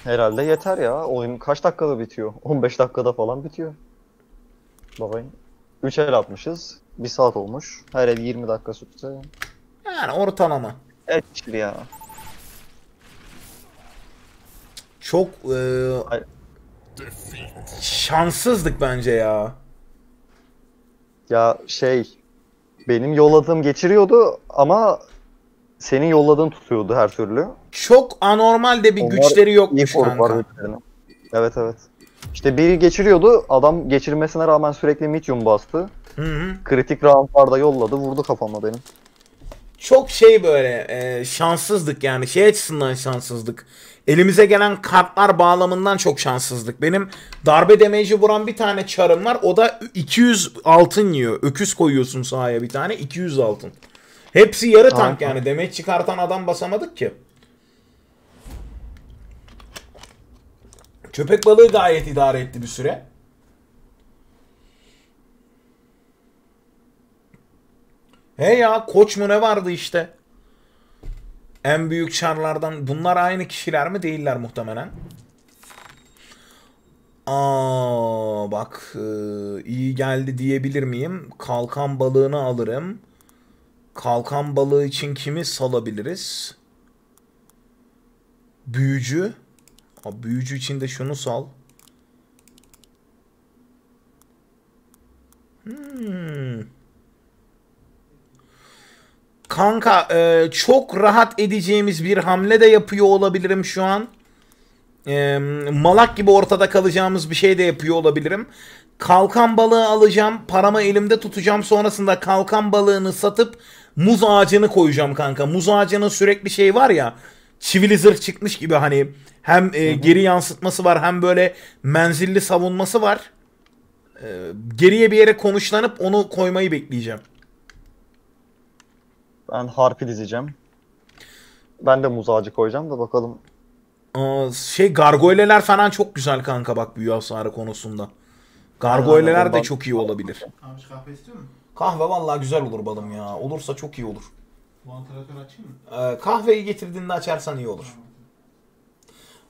Herhalde yeter ya. Oyun kaç dakikada bitiyor? 15 dakikada falan bitiyor. Bakayım. 3 el atmışız. 1 saat olmuş. Her el 20 dakika sürse. Yani ortalama. Evet ya. Çok şanssızdık bence ya. Ya şey, benim yolladığım geçiriyordu ama senin yolladığın tutuyordu her türlü. Çok anormal de bir onlar güçleri yokmuş kanka. Evet evet. İşte biri geçiriyordu, adam geçirmesine rağmen sürekli medium bastı. Hı-hı. Kritik roundlarda yolladı, vurdu kafama benim. Çok şey böyle şanssızlık yani, şey açısından şanssızlık. Elimize gelen kartlar bağlamından çok şanssızlık. Benim darbe damage'i vuran bir tane çarım var. O da 200 altın yiyor. Öküz koyuyorsun sahaya bir tane. 200 altın. Hepsi yarı tank yani. Damage çıkartan adam basamadık ki. Köpek balığı gayet idare etti bir süre. He ya, koç mu ne vardı işte. En büyük çarlardan. Bunlar aynı kişiler mi? Değiller muhtemelen. Aa bak, iyi geldi diyebilir miyim? Kalkan balığını alırım. Kalkan balığı için kimi salabiliriz? Büyücü. Aa, büyücü için de şunu sal. Kanka çok rahat edeceğimiz bir hamle de yapıyor olabilirim şu an. Malak gibi ortada kalacağımız bir şey de yapıyor olabilirim. Kalkan balığı alacağım. Paramı elimde tutacağım. Sonrasında kalkan balığını satıp muz ağacını koyacağım kanka. Muz ağacının sürekli şey var ya. Çivili zırh çıkmış gibi hani. Hem geri yansıtması var, hem böyle menzilli savunması var. Geriye bir yere konuşlanıp onu koymayı bekleyeceğim. Ben harpi dizeceğim. Ben de muz ağacı koyacağım da bakalım. Şey gargoyleler falan çok güzel kanka bak büyü hasarı konusunda. Gargoyleler de çok iyi olabilir. Abi kahve istiyor musun? Kahve vallahi güzel olur balım ya. Olursa çok iyi olur. Vantilatör açayım mı? Kahveyi getirdiğinde açarsan iyi olur.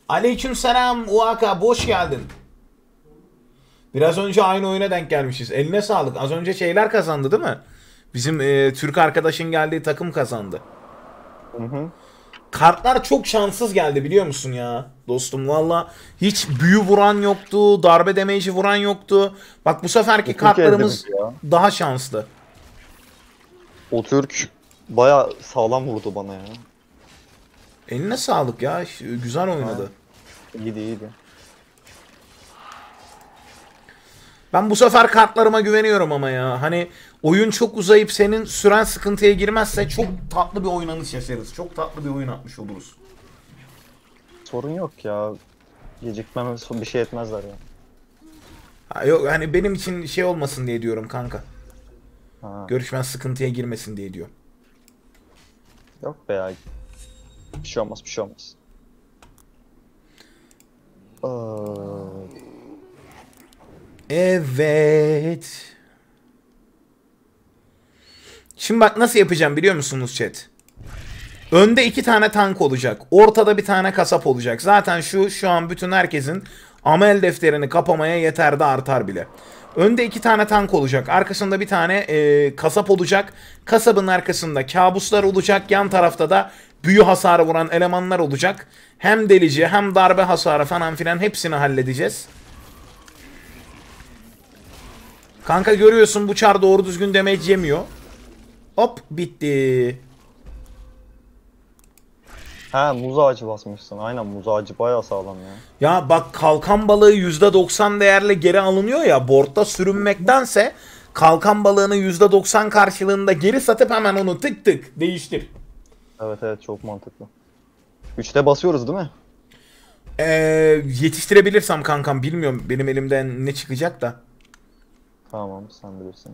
Aleykümselam Uaka, boş geldin. Biraz önce aynı oyuna denk gelmişiz. Eline sağlık. Az önce şeyler kazandı değil mi? Bizim Türk arkadaşın geldiği takım kazandı. Hı hı. Kartlar çok şanssız geldi biliyor musun ya dostum, valla hiç büyü vuran yoktu, darbe damage'i vuran yoktu. Bak bu seferki kartlarımız daha şanslı. O Türk baya sağlam vurdu bana ya. Eline sağlık ya, güzel oynadı. İyiydi iyiydi. Ben bu sefer kartlarıma güveniyorum ama ya. Hani oyun çok uzayıp senin süren sıkıntıya girmezse çok tatlı bir oynanış yaşarız. Çok tatlı bir oyun atmış oluruz. Sorun yok ya. Gecikmeme bir şey etmezler ya. Ha, yok hani benim için şey olmasın diye diyorum kanka. Ha. Görüşmen sıkıntıya girmesin diye diyor. Yok be ya. Bir şey olmaz, bir şey olmaz. Evet. Şimdi bak nasıl yapacağım biliyor musunuz chat? Önde 2 tane tank olacak. Ortada 1 tane kasap olacak. Zaten şu an bütün herkesin amel defterini kapamaya yeter de artar bile. Önde 2 tane tank olacak. Arkasında 1 tane kasap olacak. Kasabın arkasında kabuslar olacak. Yan tarafta da büyü hasarı vuran elemanlar olacak. Hem delici hem darbe hasarı falan filan hepsini halledeceğiz. Kanka görüyorsun bu çar doğru düzgün damage yemiyor. Hop bitti. Ha muz ağacı basmışsın. Aynen muz ağacı bayağı sağlam ya. Ya bak kalkan balığı %90 değerle geri alınıyor ya. Board'da sürünmektense kalkan balığını %90 karşılığında geri satıp hemen onu tık tık değiştir. Evet evet çok mantıklı. 3'te basıyoruz değil mi? Yetiştirebilirsem kankam bilmiyorum benim elimden ne çıkacak da. Tamam sen bilirsin.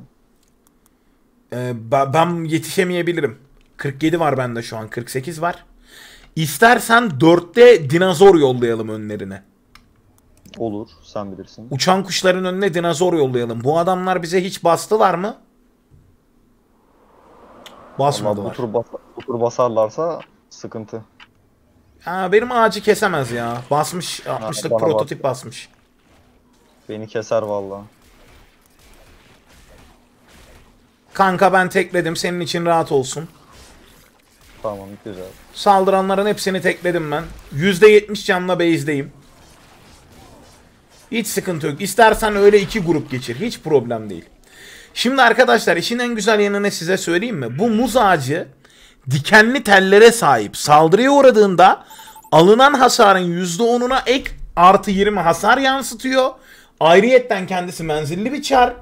Ben yetişemeyebilirim. 47 var bende şu an 48 var. İstersen 4'te dinozor yollayalım önlerine. Olur sen bilirsin. Uçan kuşların önüne dinozor yollayalım. Bu adamlar bize hiç bastılar mı? Basmadılar. Bu tur basarlarsa sıkıntı. Ha, benim ağacı kesemez ya. Basmış 60'lık prototip basmış. Beni keser vallahi. Kanka ben tekledim senin için rahat olsun. Tamam güzel. Saldıranların hepsini tekledim ben. %70 canla base'deyim. Hiç sıkıntı yok. İstersen öyle 2 grup geçir. Hiç problem değil. Şimdi arkadaşlar işin en güzel yanını size söyleyeyim mi? Bu muz ağacı dikenli tellere sahip. Saldırıya uğradığında alınan hasarın %10'una ek artı 20 hasar yansıtıyor. Ayrıyetten kendisi menzilli bir çar.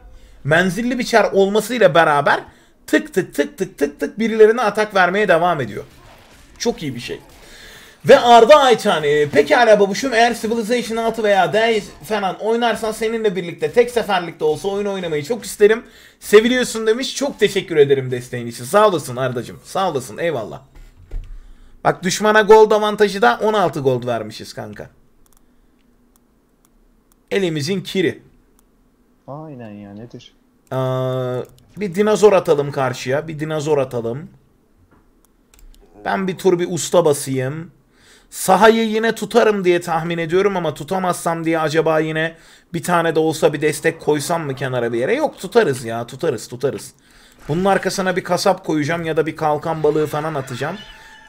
Menzilli bir çar olmasıyla beraber tık tık tık tık tık tık birilerine atak vermeye devam ediyor. Çok iyi bir şey. Ve Arda Ayçan, pekala babuşum eğer Civilization 6 veya Days falan oynarsan seninle birlikte tek seferlikte olsa oyun oynamayı çok isterim. Seviliyorsun demiş. Çok teşekkür ederim desteğin için. Sağ olasın Ardacığım. Sağ olasın. Eyvallah. Bak düşmana gold avantajı da 16 gold vermişiz kanka. Elimizin kiri. Aynen ya nedir? Bir dinozor atalım karşıya. Bir dinozor atalım. Ben bir tur bir usta basayım. Sahayı yine tutarım diye tahmin ediyorum ama tutamazsam diye acaba yine bir tane de olsa bir destek koysam mı kenara bir yere? Yok tutarız ya tutarız. Bunun arkasına bir kasap koyacağım ya da bir kalkan balığı falan atacağım.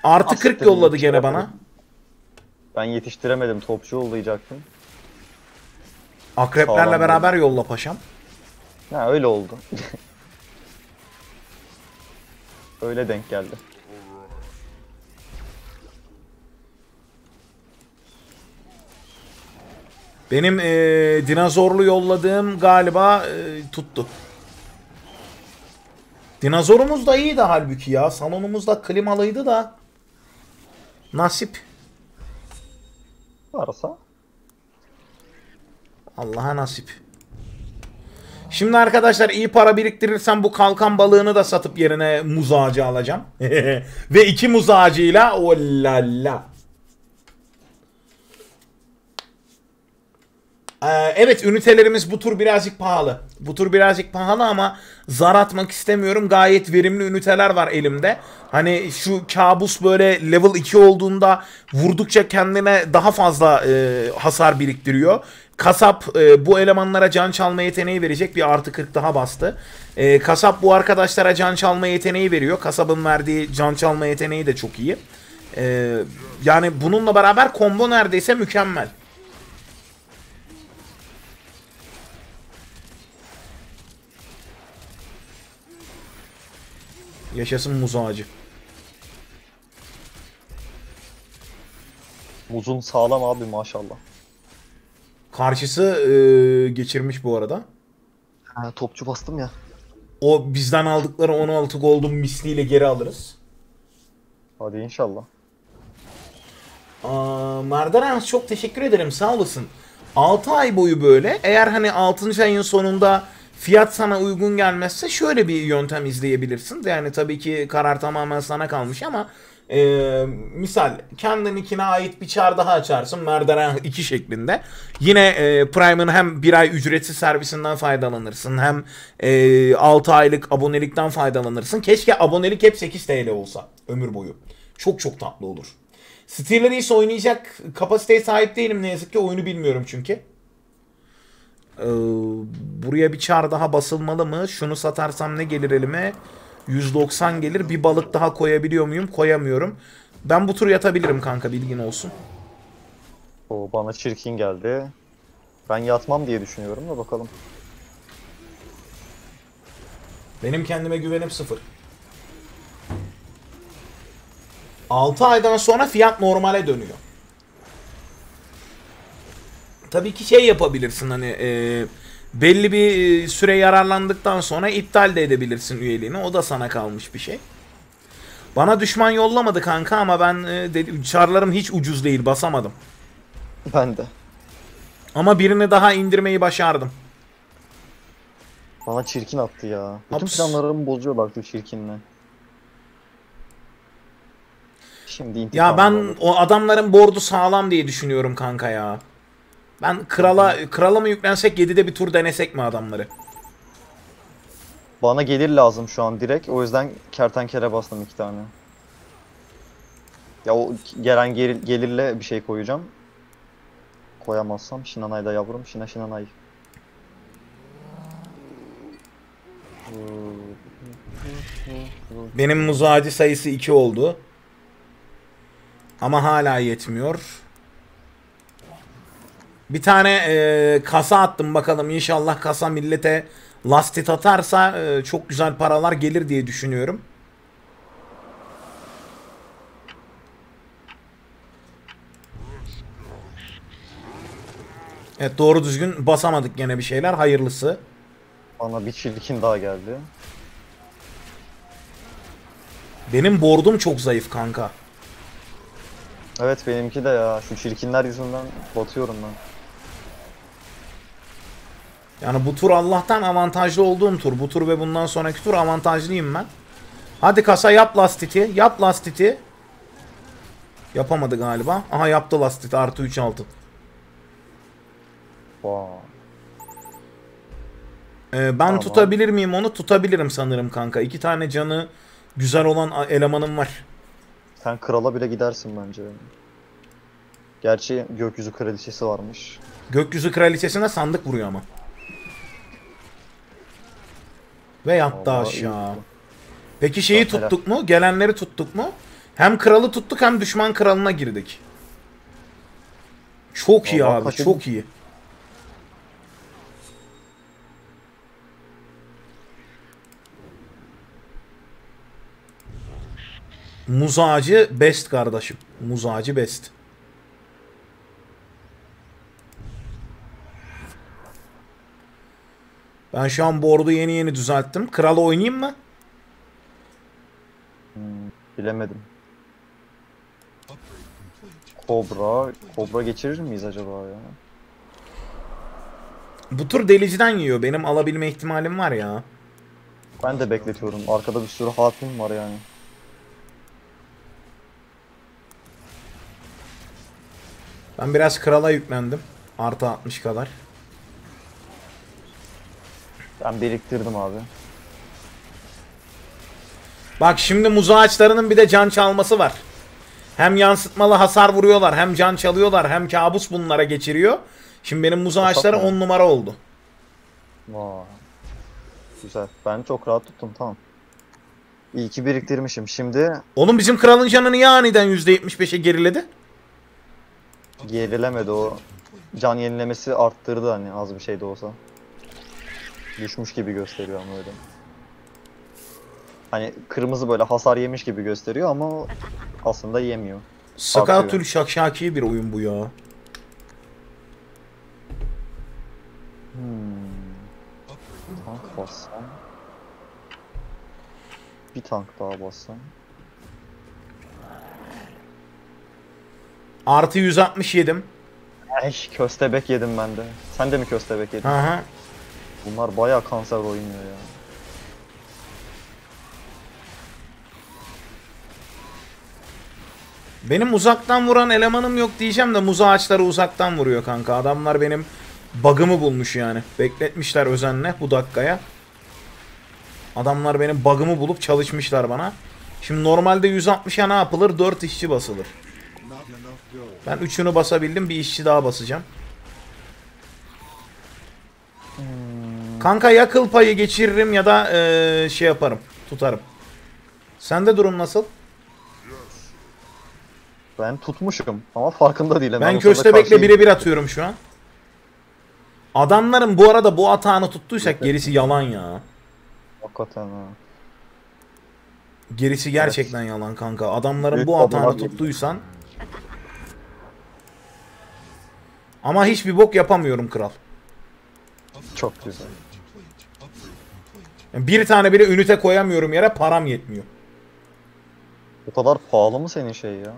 Artı 40 yolladı gene bana. Ben yetiştiremedim topçu yollayacaktım. Akreplerle beraber yolla paşam. Ha öyle oldu. Öyle denk geldi. Benim dinozorlu yolladığım galiba tuttu. Dinozorumuz da iyiydi halbuki ya. Salonumuz da klimalıydı da. Nasip. Varsa. Allah'a nasip. Şimdi arkadaşlar iyi para biriktirirsem bu kalkan balığını da satıp yerine muz ağacı alacağım. Ve 2 muz ağacıyla olala. Evet ünitelerimiz bu tur birazcık pahalı. Bu tur birazcık pahalı ama zar atmak istemiyorum. Gayet verimli üniteler var elimde. Hani şu kabus böyle level 2 olduğunda vurdukça kendine daha fazla hasar biriktiriyor. Kasap bu elemanlara can çalma yeteneği verecek. Bir artı 40 daha bastı. Kasap bu arkadaşlara can çalma yeteneği veriyor. Kasabın verdiği can çalma yeteneği de çok iyi. Yani bununla beraber combo neredeyse mükemmel. Yaşasın muz ağacı. Muzun sağlam abi maşallah. Karşısı geçirmiş bu arada. Ha, topçu bastım ya. O bizden aldıkları 16 gold'un misliyle geri alırız. Hadi inşallah. Mardarans çok teşekkür ederim sağ olasın. 6 ay boyu böyle eğer hani 6. ayın sonunda fiyat sana uygun gelmezse şöyle bir yöntem izleyebilirsin. Yani tabii ki karar tamamen sana kalmış ama misal kendininkine ait bir çar daha açarsın, Merdara 2 şeklinde. Yine Prime'ın hem 1 ay ücretsiz servisinden faydalanırsın, hem 6 aylık abonelikten faydalanırsın. Keşke abonelik hep 8 TL olsa ömür boyu. Çok çok tatlı olur. Steel'leri ise oynayacak kapasiteye sahip değilim ne yazık ki, oyunu bilmiyorum çünkü. Buraya bir çar daha basılmalı mı? Şunu satarsam ne gelir elime? 190 gelir. Bir balık daha koyabiliyor muyum? Koyamıyorum. Ben bu tur yatabilirim kanka, bilgin olsun. O bana çirkin geldi. Ben yatmam diye düşünüyorum da bakalım. Benim kendime güvenim sıfır. 6 aydan sonra fiyat normale dönüyor. Tabii ki şey yapabilirsin hani belli bir süre yararlandıktan sonra iptal de edebilirsin üyeliğini. O da sana kalmış bir şey. Bana düşman yollamadı kanka ama ben çarlarım hiç ucuz değil, basamadım. Ben de. Ama birini daha indirmeyi başardım. Bana çirkin attı ya. Bütün planlarımı bozuyor bak bu çirkinle. Şimdi ya ben olur. O adamların bordu sağlam diye düşünüyorum kanka ya. Ben krala mı yüklensek, 7'de bir tur denesek mi adamları? Bana gelir lazım şu an direkt. O yüzden kertenkele bastım 2 tane. Ya o gelen gelirle bir şey koyacağım. Koyamazsam Şinanay da yavrum. Şinanay. Benim muzağacı sayısı 2 oldu. Ama hala yetmiyor. Bir tane kasa attım, bakalım inşallah kasa millete lastik atarsa çok güzel paralar gelir diye düşünüyorum. Evet, doğru düzgün basamadık gene bir şeyler, hayırlısı. Bana bir çirkin daha geldi. Benim bordum çok zayıf kanka. Evet benimki de ya, şu çirkinler yüzünden batıyorum ben. Yani bu tur Allah'tan avantajlı olduğum tur. Bu tur ve bundan sonraki tur avantajlıyım ben. Hadi kasa yap lastiti. Yap lastiti. Yapamadı galiba. Aha yaptı lastiti. Artı 3 altın. Wow. Ben tamam. Tutabilir miyim onu? Tutabilirim sanırım kanka. 2 tane canı güzel olan elemanım var. Sen krala bile gidersin bence. Gerçi gökyüzü kraliçesi varmış. Gökyüzü kraliçesine sandık vuruyor ama. Ve yattı aşağı. Peki şeyi tuttuk mu? Gelenleri tuttuk mu? Hem kralı tuttuk hem düşman kralına girdik. Çok iyi abi, çok iyi. Muz ağacı best kardeşim. Muz ağacı best. Ben şu an board'u yeni düzelttim. Kralı oynayayım mı? Bilemedim. Kobra geçirir miyiz acaba ya? Bu tur deliciden yiyor. Benim alabilme ihtimalim var ya. Ben de bekletiyorum. Arkada bir sürü hatim var yani. Ben biraz krala yüklendim. Artı 60 kadar. Ben biriktirdim abi. Bak şimdi muz ağaçlarının bir de can çalması var. Hem yansıtmalı hasar vuruyorlar, hem can çalıyorlar, hem kabus bunlara geçiriyor. Şimdi benim muz ağaçları 10 numara oldu. Vay. Güzel. Ben çok rahat tuttum, tamam. İyi ki biriktirmişim şimdi. Oğlum bizim kralın canı niye aniden %75'e geriledi? Gerilemedi o. Can yenilemesi arttırdı hani, az bir şey de olsa. Düşmüş gibi gösteriyor ama öyle. Hani kırmızı böyle hasar yemiş gibi gösteriyor ama aslında yemiyor. Sakatül şakşaki bir oyun bu ya. Tank bassam. Bir tank daha bassam. Artı 160 yedim. Köstebek yedim ben de. Sen de mi köstebek yedin? Aha. Bunlar bayağı kanser oynuyor ya. Benim uzaktan vuran elemanım yok diyeceğim de muza ağaçları uzaktan vuruyor kanka. Adamlar benim bug'ımı bulmuş yani. Bekletmişler özenle bu dakikaya. Adamlar benim bug'ımı bulup çalışmışlar bana. Şimdi normalde 160'a ne yapılır? 4 işçi basılır. Ben 3'ünü basabildim. Bir işçi daha basacağım. Kanka ya kıl payı geçiririm ya da şey yaparım. Tutarım. Sende durum nasıl? Ben tutmuşum ama farkında değilim. Ben köstebekle birebir atıyorum şu an. Adamların bu arada bu atağını tuttuysak gerisi yalan ya. Hakikaten ha. Gerisi gerçekten evet. Yalan kanka. Adamların büyük bu atağını tuttuysan. Ama hiçbir bok yapamıyorum kral. Çok güzel. Yani bir tane bile ünite koyamıyorum yere, param yetmiyor. O kadar pahalı mı senin şey ya?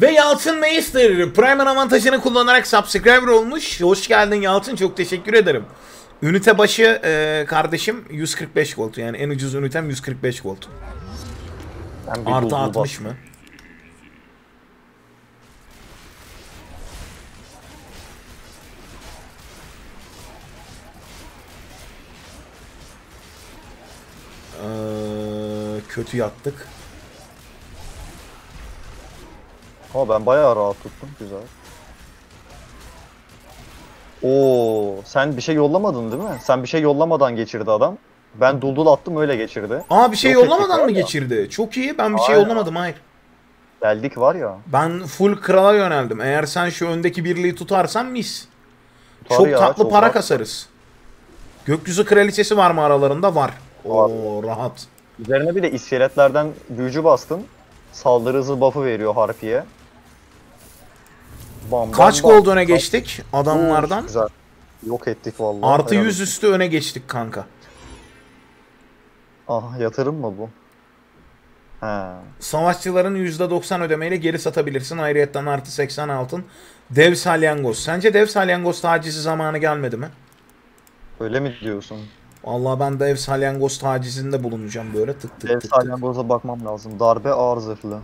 Ve Yalçın Meister Prime'ın avantajını kullanarak subscriber olmuş. Hoş geldin Yalçın, çok teşekkür ederim. Ünite başı kardeşim 145 gold, yani en ucuz ünitem 145 gold. Artı 60 mı? Kötü yattık. Ama ben bayağı rahat tuttum, güzel. Oo, sen bir şey yollamadın değil mi? Sen bir şey yollamadan geçirdi adam. Ben duldul attım öyle geçirdi. Aa, bir şey yok yollamadan mı geçirdi? Çok iyi, ben bir hayır. Şey yollamadım, hayır. Deldik var ya. Ben full krala yöneldim. Eğer sen şu öndeki birliği tutarsan mis. Tutar çok ya, tatlı çok para rahat. Kasarız. Gökyüzü kraliçesi var mı aralarında? Var. Oo, rahat. Üzerine bir de iskeletlerden büyücü bastın. Saldırı hızı buff'ı veriyor harfiye. Bam, kaç gold öne geçtik adamlardan? Güzel. Yok ettik vallahi. Artı 100 üstü öne geçtik kanka. Ah, yatırım mı bu? He. Savaşçıların %90 ödemeyle geri satabilirsin. Ayrıyetten artı 80 altın. Dev salyangoz. Sence dev salyangoz tacizi zamanı gelmedi mi? Öyle mi diyorsun? Vallahi ben de dev salyangoz tacizinde bulunacağım böyle tık tık dev tık. Dev salyangoza bakmam lazım. Darbe ağır zırhlı.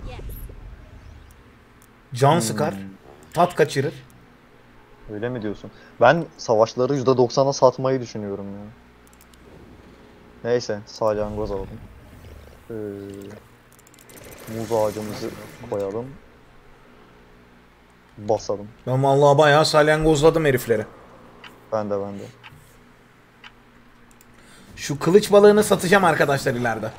Can sıkar. Tat kaçırır. Öyle mi diyorsun? Ben savaşları %90'a satmayı düşünüyorum ya. Neyse, salyangoz aldım. Muz ağacımızı koyalım. Basalım. Ben vallahi bayağı salyangozladım herifleri. Ben de. Şu kılıç balığını satacağım arkadaşlar ileride.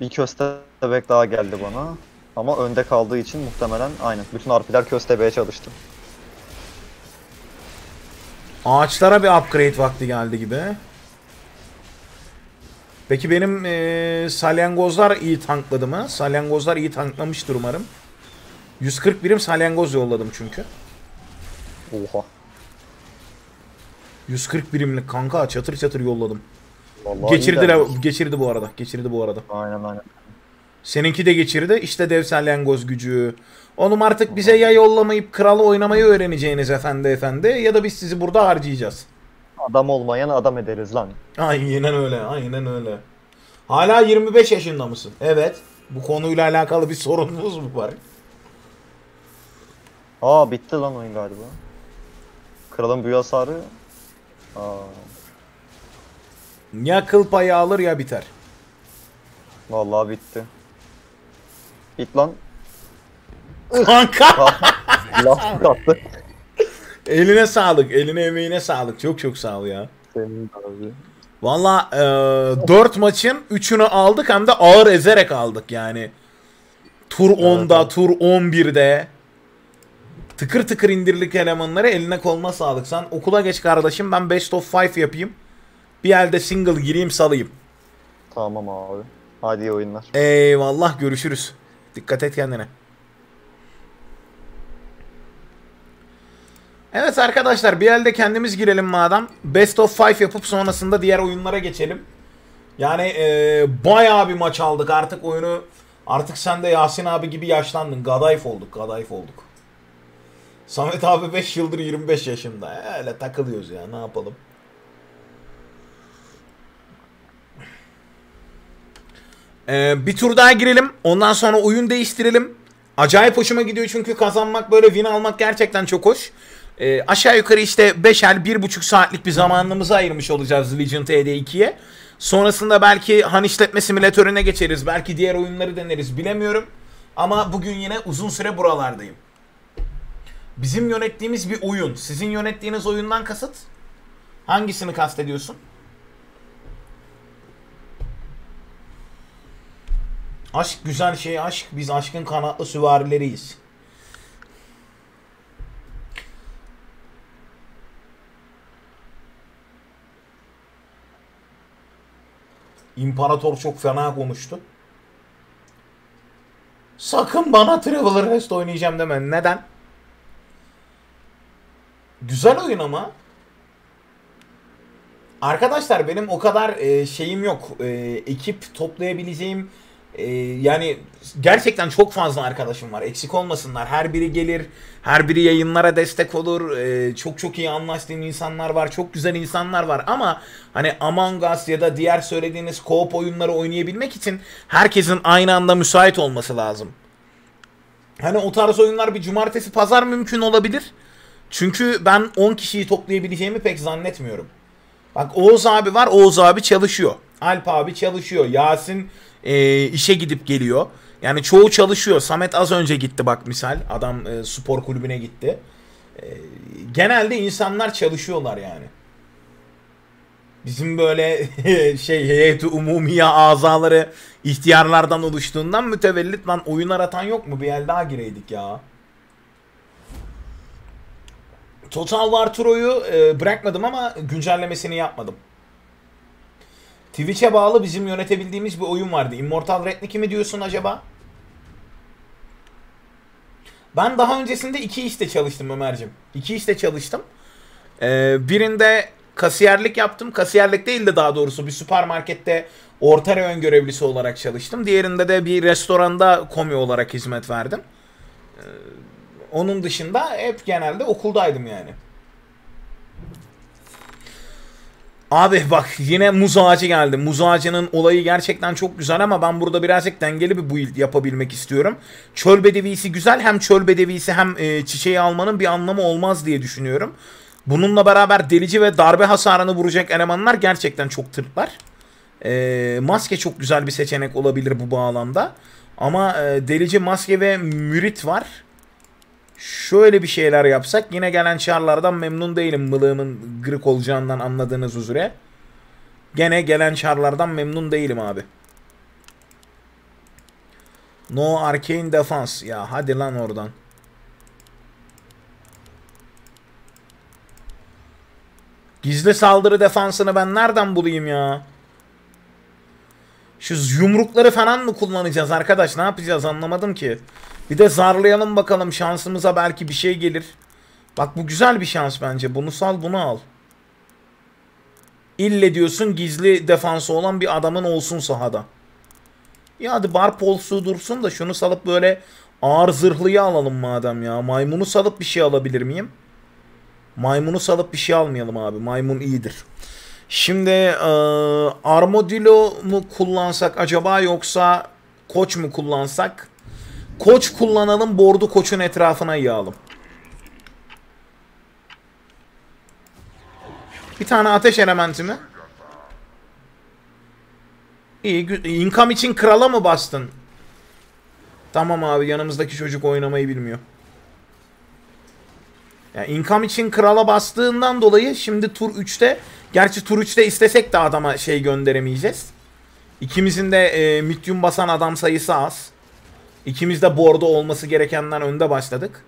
Bir köstebek daha geldi bana. Ama önde kaldığı için muhtemelen aynen. Bütün harfler köstebeğe çalıştı. Ağaçlara bir upgrade vakti geldi gibi. Peki benim salyangozlar iyi tankladı mı? Salyangozlar iyi tanklamıştır umarım. 140 birim salyangoz yolladım çünkü. Oha. 140 birimlik kanka çatır çatır yolladım. Vallahi geçirdi bu arada. Aynen. Seninki de geçirdi. İşte dev salyangoz gücü. Oğlum artık bize ya yollamayıp kralı oynamayı öğreneceğiniz efendi ya da biz sizi burada harcayacağız. Adam olmayan adam ederiz lan. Aynen öyle. Hala 25 yaşında mısın? Evet. Bu konuyla alakalı bir sorunumuz mu var? Aa, bitti lan oyun galiba. Kralın büyü hasarı. Aa. Ya kıl payı alır ya biter. Vallahi bitti. Bit lan. Kanka. Laf attı. Eline sağlık. Eline emeğine sağlık. Çok sağ ol ya. Senin abi. Valla 4 maçın 3'ünü aldık hem de ağır ezerek aldık yani. Tur 10'da, evet. Tur 11'de. Tıkır tıkır indirdik elemanları, eline koluna sağlık. Sen okula geç kardeşim, ben best of 5 yapayım. Bir elde single gireyim salayım. Tamam abi. Hadi iyi oyunlar. Eyvallah, görüşürüz. Dikkat et kendine. Evet arkadaşlar, bir elde kendimiz girelim madem. Best of 5 yapıp sonrasında diğer oyunlara geçelim. Yani bayağı bir maç aldık artık oyunu. Artık sen de Yasin abi gibi yaşlandın. Gadayf olduk. Samet abi 5 yıldır 25 yaşında. Öyle takılıyoruz ya, ne yapalım. Bir tur daha girelim. Ondan sonra oyun değiştirelim. Acayip hoşuma gidiyor çünkü kazanmak, böyle win almak gerçekten çok hoş. Aşağı yukarı işte 5'er 1,5 saatlik bir zamanımızı ayırmış olacağız Legion TD2'ye. Sonrasında belki han işletme simülatörüne geçeriz. Belki diğer oyunları deneriz, bilemiyorum. Ama bugün yine uzun süre buralardayım. Bizim yönettiğimiz bir oyun. Sizin yönettiğiniz oyundan kasıt? Hangisini kastediyorsun? Aşk güzel şey, aşk. Biz aşkın kanatlı süvarileriyiz. İmparator çok fena konuştu. Sakın bana Traveler's Rest oynayacağım deme. Neden? Güzel oyun ama. Arkadaşlar benim o kadar şeyim yok. Ekip toplayabileceğim. Yani gerçekten çok fazla arkadaşım var. Eksik olmasınlar. Her biri gelir. Her biri yayınlara destek olur. Çok çok iyi anlaştığım insanlar var. Çok güzel insanlar var. Ama hani Among Us ya da diğer söylediğiniz co-op oyunları oynayabilmek için herkesin aynı anda müsait olması lazım. Hani o tarz oyunlar bir cumartesi pazar mümkün olabilir. Çünkü ben 10 kişiyi toplayabileceğimi pek zannetmiyorum. Bak Oğuz abi var. Oğuz abi çalışıyor. Alp abi çalışıyor. Yasin işe gidip geliyor. Yani çoğu çalışıyor. Samet az önce gitti bak misal. Adam spor kulübüne gitti. Genelde insanlar çalışıyorlar yani. Bizim böyle şey heyeti umumiye azaları ihtiyarlardan oluştuğundan mütevellit, lan oyun aratan yok mu? Bir el daha gireydik ya. Total War Troy'u bırakmadım ama güncellemesini yapmadım. Twitch'e bağlı bizim yönetebildiğimiz bir oyun vardı. Immortal Redneck'i mi diyorsun acaba? Ben daha öncesinde 2 işte çalıştım Ömer'cim. 2 işte çalıştım. Birinde kasiyerlik yaptım. Kasiyerlik değil de daha doğrusu bir süpermarkette orta reyon görevlisi olarak çalıştım. Diğerinde de bir restoranda komi olarak hizmet verdim. Onun dışında hep genelde okuldaydım yani. Abi bak yine muz ağacı geldi. Muz ağacının olayı gerçekten çok güzel ama ben burada birazcık dengeli bir build yapabilmek istiyorum. Çöl bedevisi güzel. Hem çöl bedevisi hem çiçeği almanın bir anlamı olmaz diye düşünüyorum. Bununla beraber delici ve darbe hasarını vuracak elemanlar gerçekten çok tırtlar. Maske çok güzel bir seçenek olabilir bu bağlamda. Ama delici, maske ve mürit var. Şöyle bir şeyler yapsak yine gelen çarlardan memnun değilim. Mılığımın gırık olacağından anladığınız üzere. Gene gelen çarlardan memnun değilim abi. No Arcane Defense. Ya hadi lan oradan. Gizli saldırı defansını ben nereden bulayım ya? Şu yumrukları falan mı kullanacağız arkadaş? Ne yapacağız anlamadım ki. Bir de zarlayalım bakalım, şansımıza belki bir şey gelir. Bak bu güzel bir şans bence. Bunu sal, bunu al. İlle diyorsun gizli defansı olan bir adamın olsun sahada. Ya hadi bar polsuğu dursun da şunu salıp böyle ağır zırhlıyı alalım madem ya. Maymunu salıp bir şey alabilir miyim? Maymunu salıp bir şey almayalım abi. Maymun iyidir. Şimdi Armadillo mu kullansak acaba yoksa koç mu kullansak? Koç kullanalım, bordu koçun etrafına yağalım. Bir tane ateş elementi mi? İyi, income için krala mı bastın? Tamam abi, yanımızdaki çocuk oynamayı bilmiyor. Yani income için krala bastığından dolayı şimdi tur 3'te, gerçi tur 3'te istesek de adama şey gönderemeyeceğiz. İkimizin de midyum basan adam sayısı az. İkimiz de bordo olması gerekenden önde başladık.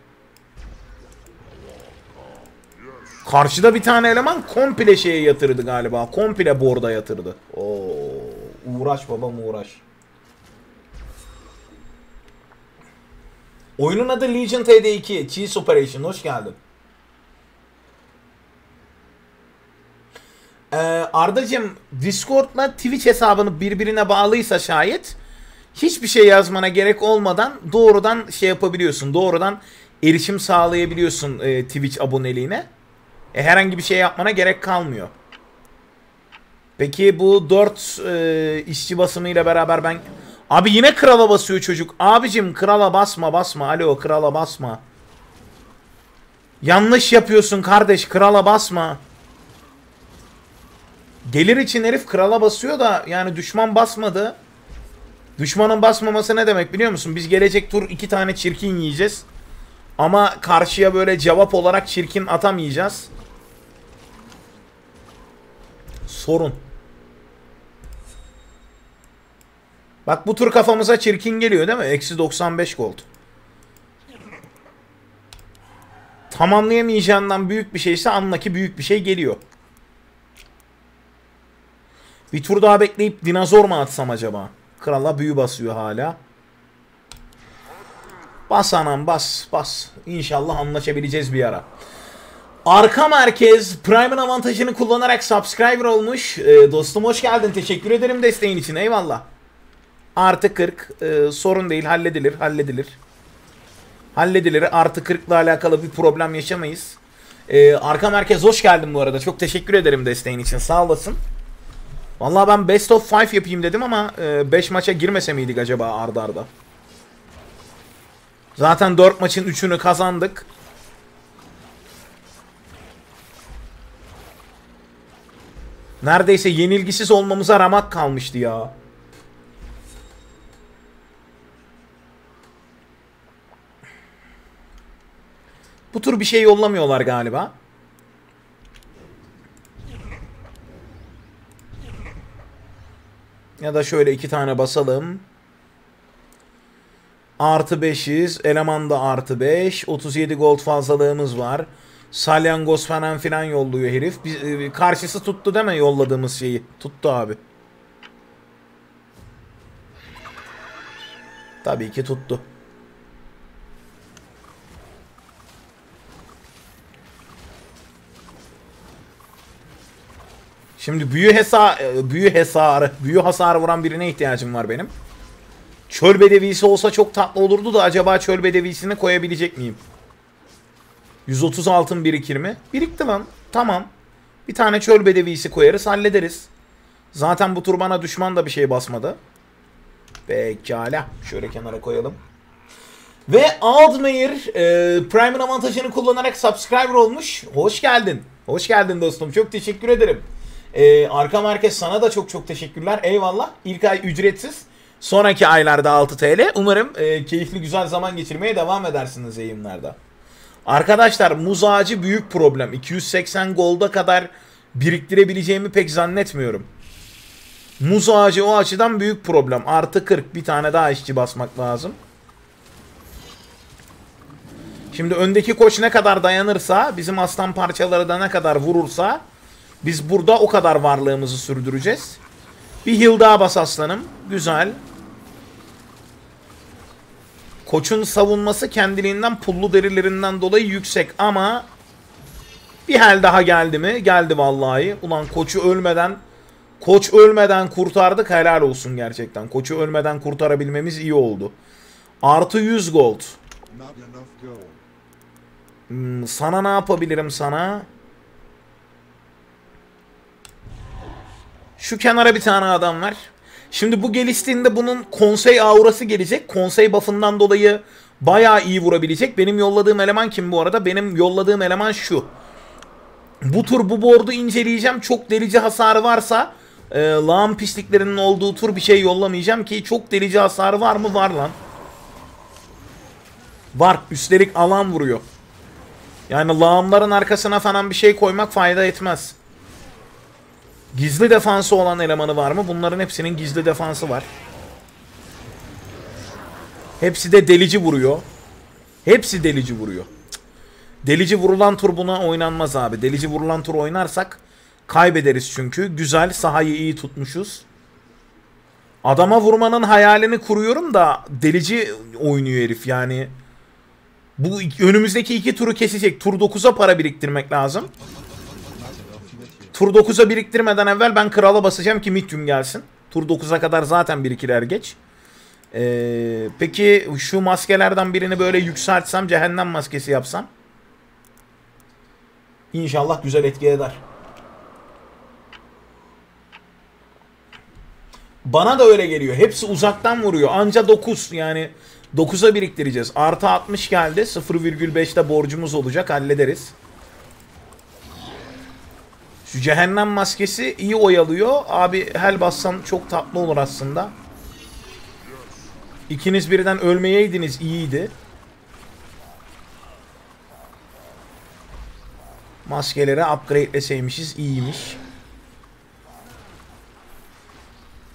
Karşıda bir tane eleman komple şeye yatırdı galiba. Komple borda yatırdı. Oo, uğraş babam uğraş. Oyunun adı Legion TD2. Cheese Operation. Hoş geldin. Ardacığım, Discord'la Twitch hesabını birbirine bağlıysa şayet... Hiçbir şey yazmana gerek olmadan doğrudan şey yapabiliyorsun. Doğrudan erişim sağlayabiliyorsun Twitch aboneliğine. Herhangi bir şey yapmana gerek kalmıyor. Peki bu 4 işçi basımıyla beraber ben... Abi yine krala basıyor çocuk. Abicim krala basma. Alo, krala basma. Yanlış yapıyorsun kardeş, krala basma. Gelir için herif krala basıyor da yani düşman basmadı. Düşmanın basmaması ne demek biliyor musun? Biz gelecek tur 2 tane çirkin yiyeceğiz. Ama karşıya böyle cevap olarak çirkin atamayacağız. Sorun. Bak bu tur kafamıza çirkin geliyor değil mi? Eksi 95 gold. Tamamlayamayacağından büyük bir şeyse anla ki büyük bir şey geliyor. Bir tur daha bekleyip dinozor mu atsam acaba? Krala büyü basıyor hala. Bas anam bas bas. İnşallah anlaşabileceğiz bir ara. Arka merkez Prime'ın avantajını kullanarak subscriber olmuş. Dostum hoş geldin. Teşekkür ederim desteğin için. Eyvallah. Artı 40. Sorun değil. Halledilir. Halledilir. Artı 40 ile alakalı bir problem yaşamayız. Arka merkez hoş geldin bu arada. Çok teşekkür ederim desteğin için. Sağ olasın. Vallahi ben best of 5 yapayım dedim ama 5 maça girmese miydik acaba arda arda? Zaten 4 maçın 3'ünü kazandık. Neredeyse yenilgisiz olmamıza ramak kalmıştı ya. Bu tur bir şey yollamıyorlar galiba. Ya da şöyle 2 tane basalım. Artı 5'iz. Eleman da artı 5. 37 gold fazlalığımız var. Salyangoz falan filan yolluyor herif. Karşısı tuttu değil mi yolladığımız şeyi? Tuttu abi. Tabii ki tuttu. Şimdi büyü hasarı vuran birine ihtiyacım var benim. Çöl bedevisi olsa çok tatlı olurdu da acaba çöl bedevisini koyabilecek miyim? 130 altın birikir mi? Birikti lan. Tamam. Bir tane çöl bedevisi koyarız, hallederiz. Zaten bu tur bana düşman da bir şey basmadı. Pekala. Şöyle kenara koyalım. Ve Aldmeyr Prime'ın avantajını kullanarak subscriber olmuş. Hoş geldin. Hoş geldin dostum. Çok teşekkür ederim. Arka merkez sana da çok çok teşekkürler. Eyvallah. İlk ay ücretsiz. Sonraki aylarda 6 TL. Umarım keyifli güzel zaman geçirmeye devam edersiniz yayınlarda. Arkadaşlar muz ağacı büyük problem. 280 golda kadar biriktirebileceğimi pek zannetmiyorum. Muz ağacı o açıdan büyük problem. Artı 40 bir tane daha işçi basmak lazım. Şimdi öndeki koç ne kadar dayanırsa, bizim aslan parçaları da ne kadar vurursa biz burada o kadar varlığımızı sürdüreceğiz. Bir heal daha bas aslanım. Güzel. Koçun savunması kendiliğinden pullu derilerinden dolayı yüksek ama bir hel daha geldi mi? Geldi vallahi. Ulan koç ölmeden kurtardık. Helal olsun gerçekten. Koçu ölmeden kurtarabilmemiz iyi oldu. Artı 100 gold. Sana ne yapabilirim sana? Şu kenara bir tane adam var. Şimdi bu geliştiğinde bunun konsey aurası gelecek. Konsey buff'ından dolayı bayağı iyi vurabilecek. Benim yolladığım eleman kim bu arada? Benim yolladığım eleman şu. Bu tur bu board'u inceleyeceğim. Çok delici hasarı varsa lağım pisliklerinin olduğu tur bir şey yollamayacağım ki. Çok delici hasarı var mı? Var lan. Var. Üstelik alan vuruyor. Yani lağımların arkasına falan bir şey koymak fayda etmez. Gizli defansı olan elemanı var mı? Bunların hepsinin gizli defansı var. Hepsi de delici vuruyor. Hepsi delici vuruyor. Cık. Delici vurulan tur buna oynanmaz abi. Delici vurulan tur oynarsak kaybederiz çünkü. Güzel, sahayı iyi tutmuşuz. Adama vurmanın hayalini kuruyorum da delici oynuyor herif yani. Bu önümüzdeki 2 turu kesecek. Tur 9'a para biriktirmek lazım. Tur 9'a biriktirmeden evvel ben krala basacağım ki Mithyum gelsin. Tur 9'a kadar zaten birikir er geç. Peki şu maskelerden birini böyle yükseltsem, cehennem maskesi yapsam, İnşallah güzel etki eder. Bana da öyle geliyor. Hepsi uzaktan vuruyor. Anca 9, yani 9'a biriktireceğiz. Artı 60 geldi. 0,5'te borcumuz olacak. Hallederiz. Şu cehennem maskesi iyi oyalıyor. Abi hel bassan çok tatlı olur aslında. İkiniz birden ölmeyeydiniz, iyiydi. Maskelere upgradeleseymişiz, iyiymiş.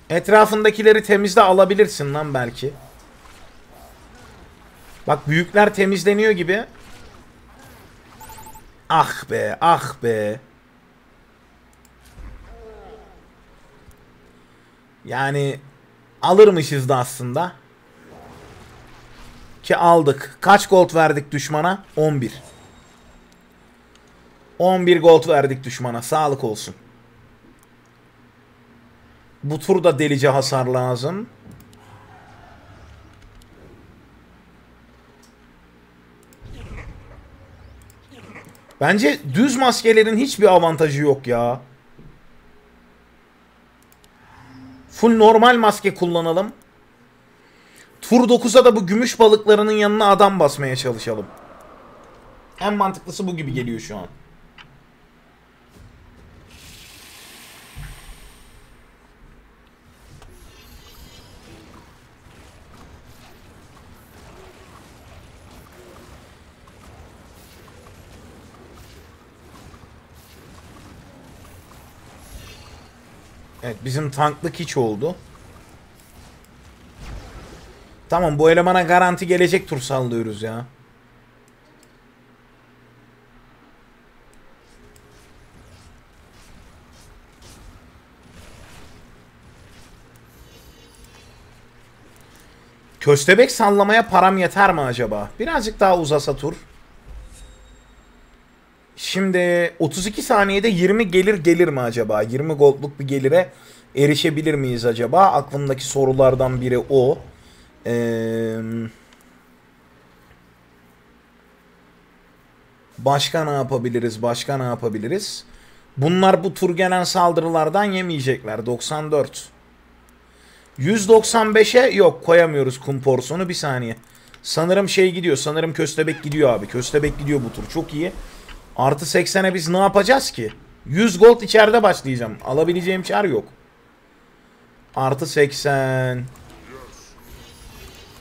Etrafındakileri temizle, alabilirsin lan belki. Bak büyükler temizleniyor gibi. Ah be, ah be. Yani alırmışız da aslında. Ki aldık. Kaç gold verdik düşmana? 11. 11 gold verdik düşmana. Sağlık olsun. Bu turda delice hasar lazım. Bence düz maskelerin hiçbir avantajı yok ya. Full normal maske kullanalım. Tur 9'a da bu gümüş balıklarının yanına adam basmaya çalışalım. En mantıklısı bu gibi geliyor şu an. Evet, bizim tanklık hiç oldu. Tamam, bu elemana garanti gelecek tur sallıyoruz ya. Köstebek sallamaya param yeter mi acaba? Birazcık daha uzasa tur. Şimdi 32 saniyede 20 gelir mi acaba? 20 goldluk bir gelire erişebilir miyiz acaba? Aklımdaki sorulardan biri o. Başka ne yapabiliriz? Başka ne yapabiliriz? Bunlar bu tur gelen saldırılardan yemeyecekler. 94. 195'e yok, koyamıyoruz kum porsiyonu. Bir saniye. Sanırım şey gidiyor. Sanırım köstebek gidiyor abi. Köstebek gidiyor bu tur. Çok iyi. Artı 80'e biz ne yapacağız ki? 100 gold içeride başlayacağım. Alabileceğim çar yok. Artı 80.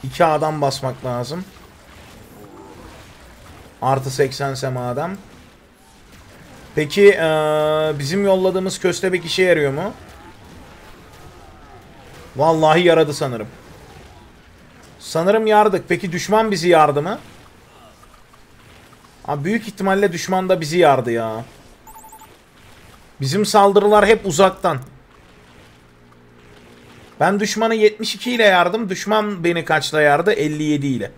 2 adam basmak lazım. Artı 80'se adam. Peki bizim yolladığımız köstebek işe yarıyor mu? Vallahi yaradı sanırım. Sanırım yardık. Peki düşman bizi yardı mı? Abi büyük ihtimalle düşman da bizi yardı ya. Bizim saldırılar hep uzaktan. Ben düşmanı 72 ile yardım. Düşman beni kaçla yardı? 57 ile.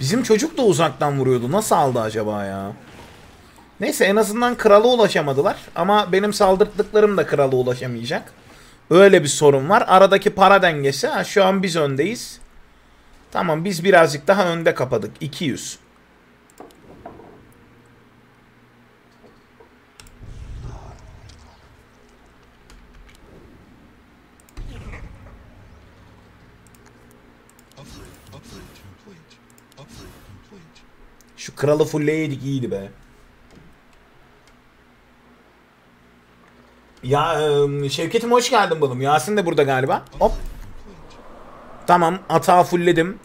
Bizim çocuk da uzaktan vuruyordu. Nasıl aldı acaba ya? Neyse, en azından krala ulaşamadılar. Ama benim saldırdıklarım da krala ulaşamayacak. Öyle bir sorun var. Aradaki para dengesi. Ha, şu an biz öndeyiz. Tamam, biz birazcık daha önde kapadık. 200. Şu kralı fullleydik, iyiydi be. Ya Şevket'im hoş geldin balım. Yasin de burada galiba. Hop. Tamam, atağı fullledim.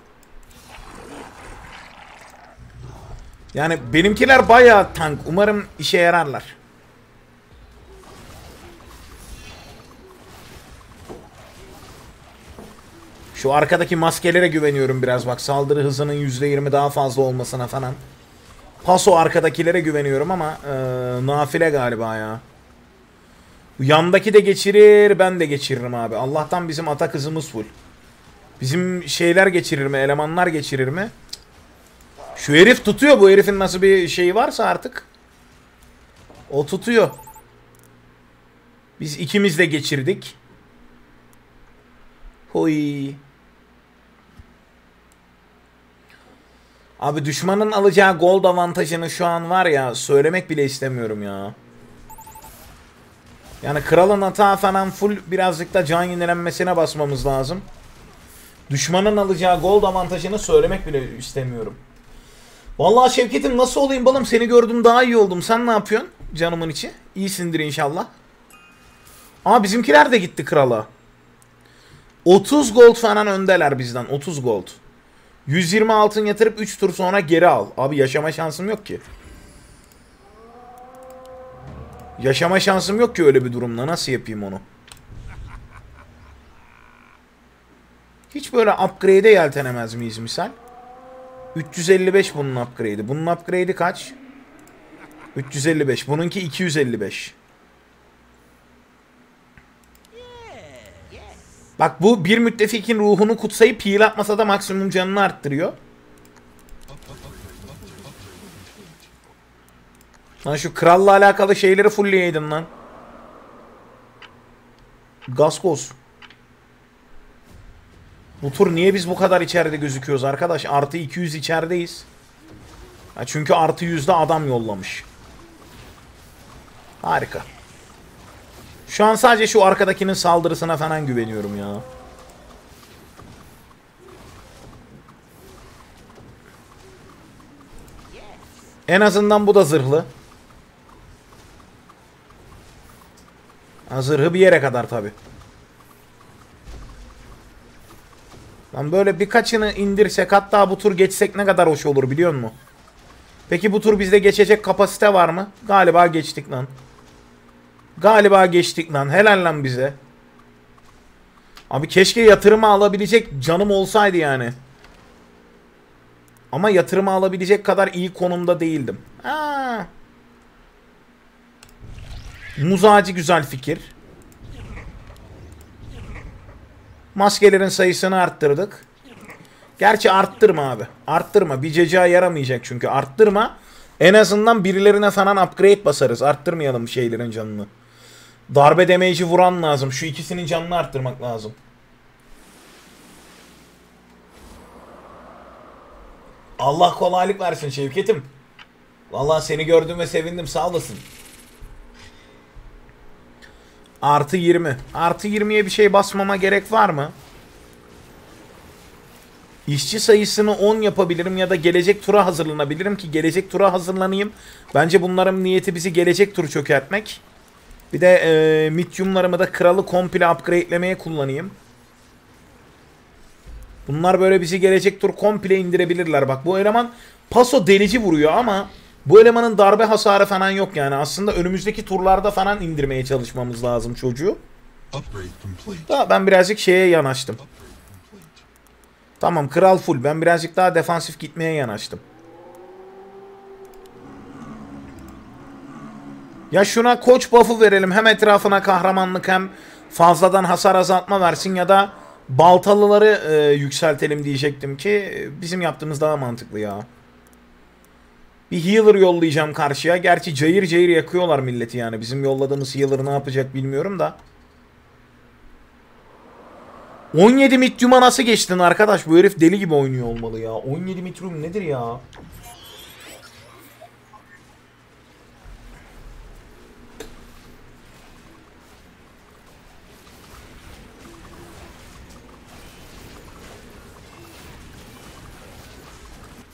Yani benimkiler bayağı tank. Umarım işe yararlar. Şu arkadaki maskelere güveniyorum biraz. Bak, saldırı hızının %20 daha fazla olmasına falan. Paso arkadakilere güveniyorum ama nafile galiba ya. Yandaki de geçirir, ben de geçiririm abi. Allah'tan bizim atak hızımız full. Bizim şeyler geçirir mi? Elemanlar geçirir mi? Şu herif tutuyor. Bu herifin nasıl bir şeyi varsa artık. O tutuyor. Biz ikimiz de geçirdik. Hoy. Abi düşmanın alacağı gold avantajını şu an var ya, söylemek bile istemiyorum ya. Yani kralın atağı falan full, birazcık da can yenilenmesine basmamız lazım. Düşmanın alacağı gold avantajını söylemek bile istemiyorum. Vallahi Şevket'im, nasıl olayım balım, seni gördüm daha iyi oldum. Sen ne yapıyorsun canımın içi? İyisindir inşallah. Aa, bizimkiler de gitti krala. 30 gold falan öndeler bizden, 30 gold. 120 altın yatırıp 3 tur sonra geri al. Abi yaşama şansım yok ki. Yaşama şansım yok ki öyle bir durumda. Nasıl yapayım onu? Hiç böyle upgrade'e yeltenemez miyiz misal? 355 bunun upgrade'i. Bunun upgrade'i kaç? 355. Bununki 255. Bak, bu bir müttefikin ruhunu kutsayıp heal atmasa da maksimum canını arttırıyor. Lan şu kralla alakalı şeyleri fullleyeydin lan. Gaskoz. Bu tur niye biz bu kadar içeride gözüküyoruz arkadaş? Artı 200 içerideyiz. Ya çünkü artı 100'de adam yollamış. Harika. Şu an sadece şu arkadakinin saldırısına falan güveniyorum ya. En azından bu da zırhlı. Zırhı bir yere kadar tabi. Lan böyle birkaçını indirsek, hatta bu tur geçsek ne kadar hoş olur biliyor musun? Peki bu tur bizde geçecek kapasite var mı? Galiba geçtik lan. Galiba geçtik lan. Helal lan bize. Abi keşke yatırıma alabilecek canım olsaydı yani. Ama yatırıma alabilecek kadar iyi konumda değildim. Ha. Muz ağacı güzel fikir. Maskelerin sayısını arttırdık. Gerçi arttırma abi. Arttırma. Bir cecaya yaramayacak çünkü. Arttırma. En azından birilerine falan upgrade basarız. Arttırmayalım şeylerin canını. Darbe damage'i vuran lazım. Şu ikisinin canını arttırmak lazım. Allah kolaylık versin Şevket'im. Vallahi seni gördüm ve sevindim. Sağ olasın. Artı 20. Artı 20'ye bir şey basmama gerek var mı? İşçi sayısını 10 yapabilirim ya da gelecek tura hazırlanabilirim ki gelecek tura hazırlanayım. Bence bunların niyeti bizi gelecek turu çökertmek. Bir de mediumlarımı da kralı komple upgrade'lemeye kullanayım. Bunlar böyle bizi gelecek tur komple indirebilirler. Bak, bu eleman paso delici vuruyor ama bu elemanın darbe hasarı falan yok yani. Aslında önümüzdeki turlarda falan indirmeye çalışmamız lazım çocuğu. Daha ben birazcık şeye yanaştım. Tamam, kral full. Ben birazcık daha defansif gitmeye yanaştım. Ya şuna koç buff'u verelim. Hem etrafına kahramanlık hem fazladan hasar azaltma versin ya da baltalıları yükseltelim diyecektim ki bizim yaptığımız daha mantıklı ya. Bir healer yollayacağım karşıya. Gerçi cayır cayır yakıyorlar milleti yani. Bizim yolladığımız healer ne yapacak bilmiyorum da. 17 mityuma nasıl geçtin arkadaş? Bu herif deli gibi oynuyor olmalı ya. 17 mityum nedir ya?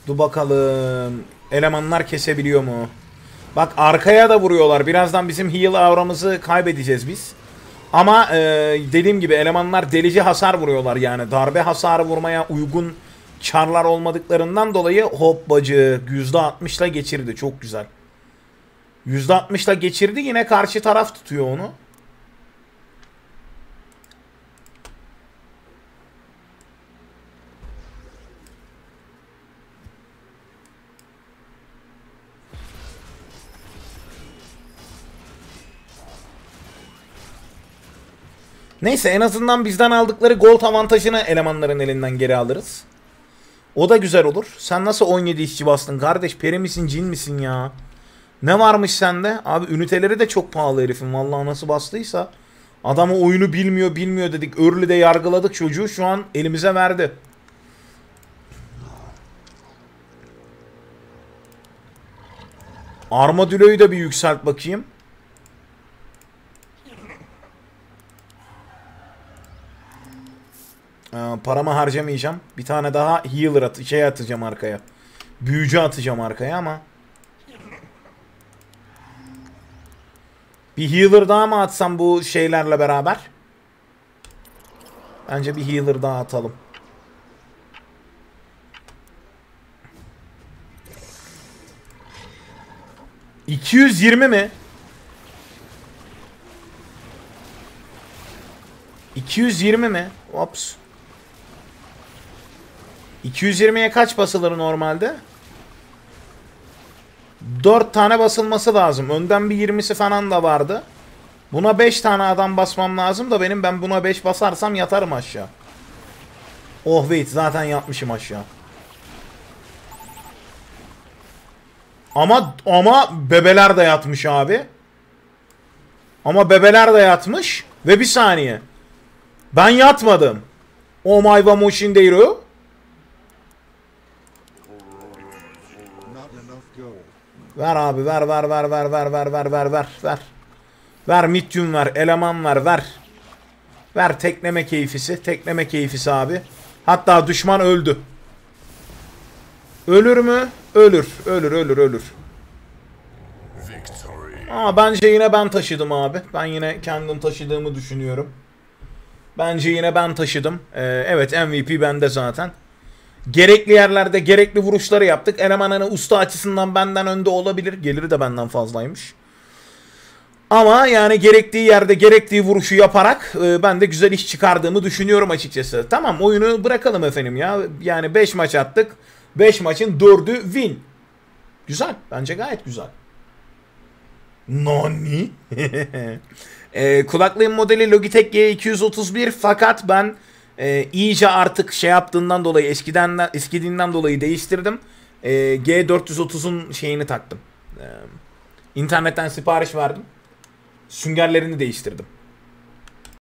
Dur bakalım. Elemanlar kesebiliyor mu? Bak, arkaya da vuruyorlar. Birazdan bizim heal auramızı kaybedeceğiz biz. Ama dediğim gibi elemanlar delici hasar vuruyorlar yani. Darbe hasarı vurmaya uygun çarlar olmadıklarından dolayı hoppacı %60'la geçirdi. Çok güzel. %60'la geçirdi, yine karşı taraf tutuyor onu. Neyse, en azından bizden aldıkları gold avantajını elemanların elinden geri alırız. O da güzel olur. Sen nasıl 17 işçi bastın kardeş? Peri misin, cin misin ya? Ne varmış sende? Abi üniteleri de çok pahalı herifin. Vallahi nasıl bastıysa. Adamı oyunu bilmiyor dedik. Early'de yargıladık çocuğu. Şu an elimize verdi. Armadillo'yu da bir yükselt bakayım. Paramı harcamayacağım. Bir tane daha healer atacağım arkaya. Büyücü atacağım arkaya ama. Bir healer daha mı atsam bu şeylerle beraber? Bence bir healer daha atalım. ...220 mi? 220 mi? Ops. 220'ye kaç basılır normalde? 4 tane basılması lazım. Önden bir 20'si falan da vardı. Buna 5 tane adam basmam lazım da benim buna 5 basarsam yatarım aşağı. Oh wait, zaten yatmışım aşağı. Ama bebeler de yatmış abi. Ama bebeler de yatmış. Ve bir saniye. Ben yatmadım. Oh my vamoşin deyro. Ver abi, ver. Ver midyum, ver eleman, ver. Ver tekleme keyfisi abi. Hatta düşman öldü. Ölür mü? Ölür. Ama bence yine ben taşıdım abi. Ben yine kendim taşıdığımı düşünüyorum. Bence yine ben taşıdım. Evet, MVP bende zaten. Gerekli yerlerde gerekli vuruşları yaptık. Eleman hani usta açısından benden önde olabilir. Geliri de benden fazlaymış. Ama yani gerektiği yerde gerektiği vuruşu yaparak ben de güzel iş çıkardığımı düşünüyorum açıkçası. Tamam, oyunu bırakalım efendim ya. Yani 5 maç attık. 5 maçın 4'ü win. Güzel. Bence gayet güzel. Nani? Kulaklığın modeli Logitech G231 fakat ben iyice artık şey yaptığından dolayı eskidiğinden dolayı değiştirdim. G430'un şeyini taktım. İnternetten sipariş verdim. Süngerlerini değiştirdim.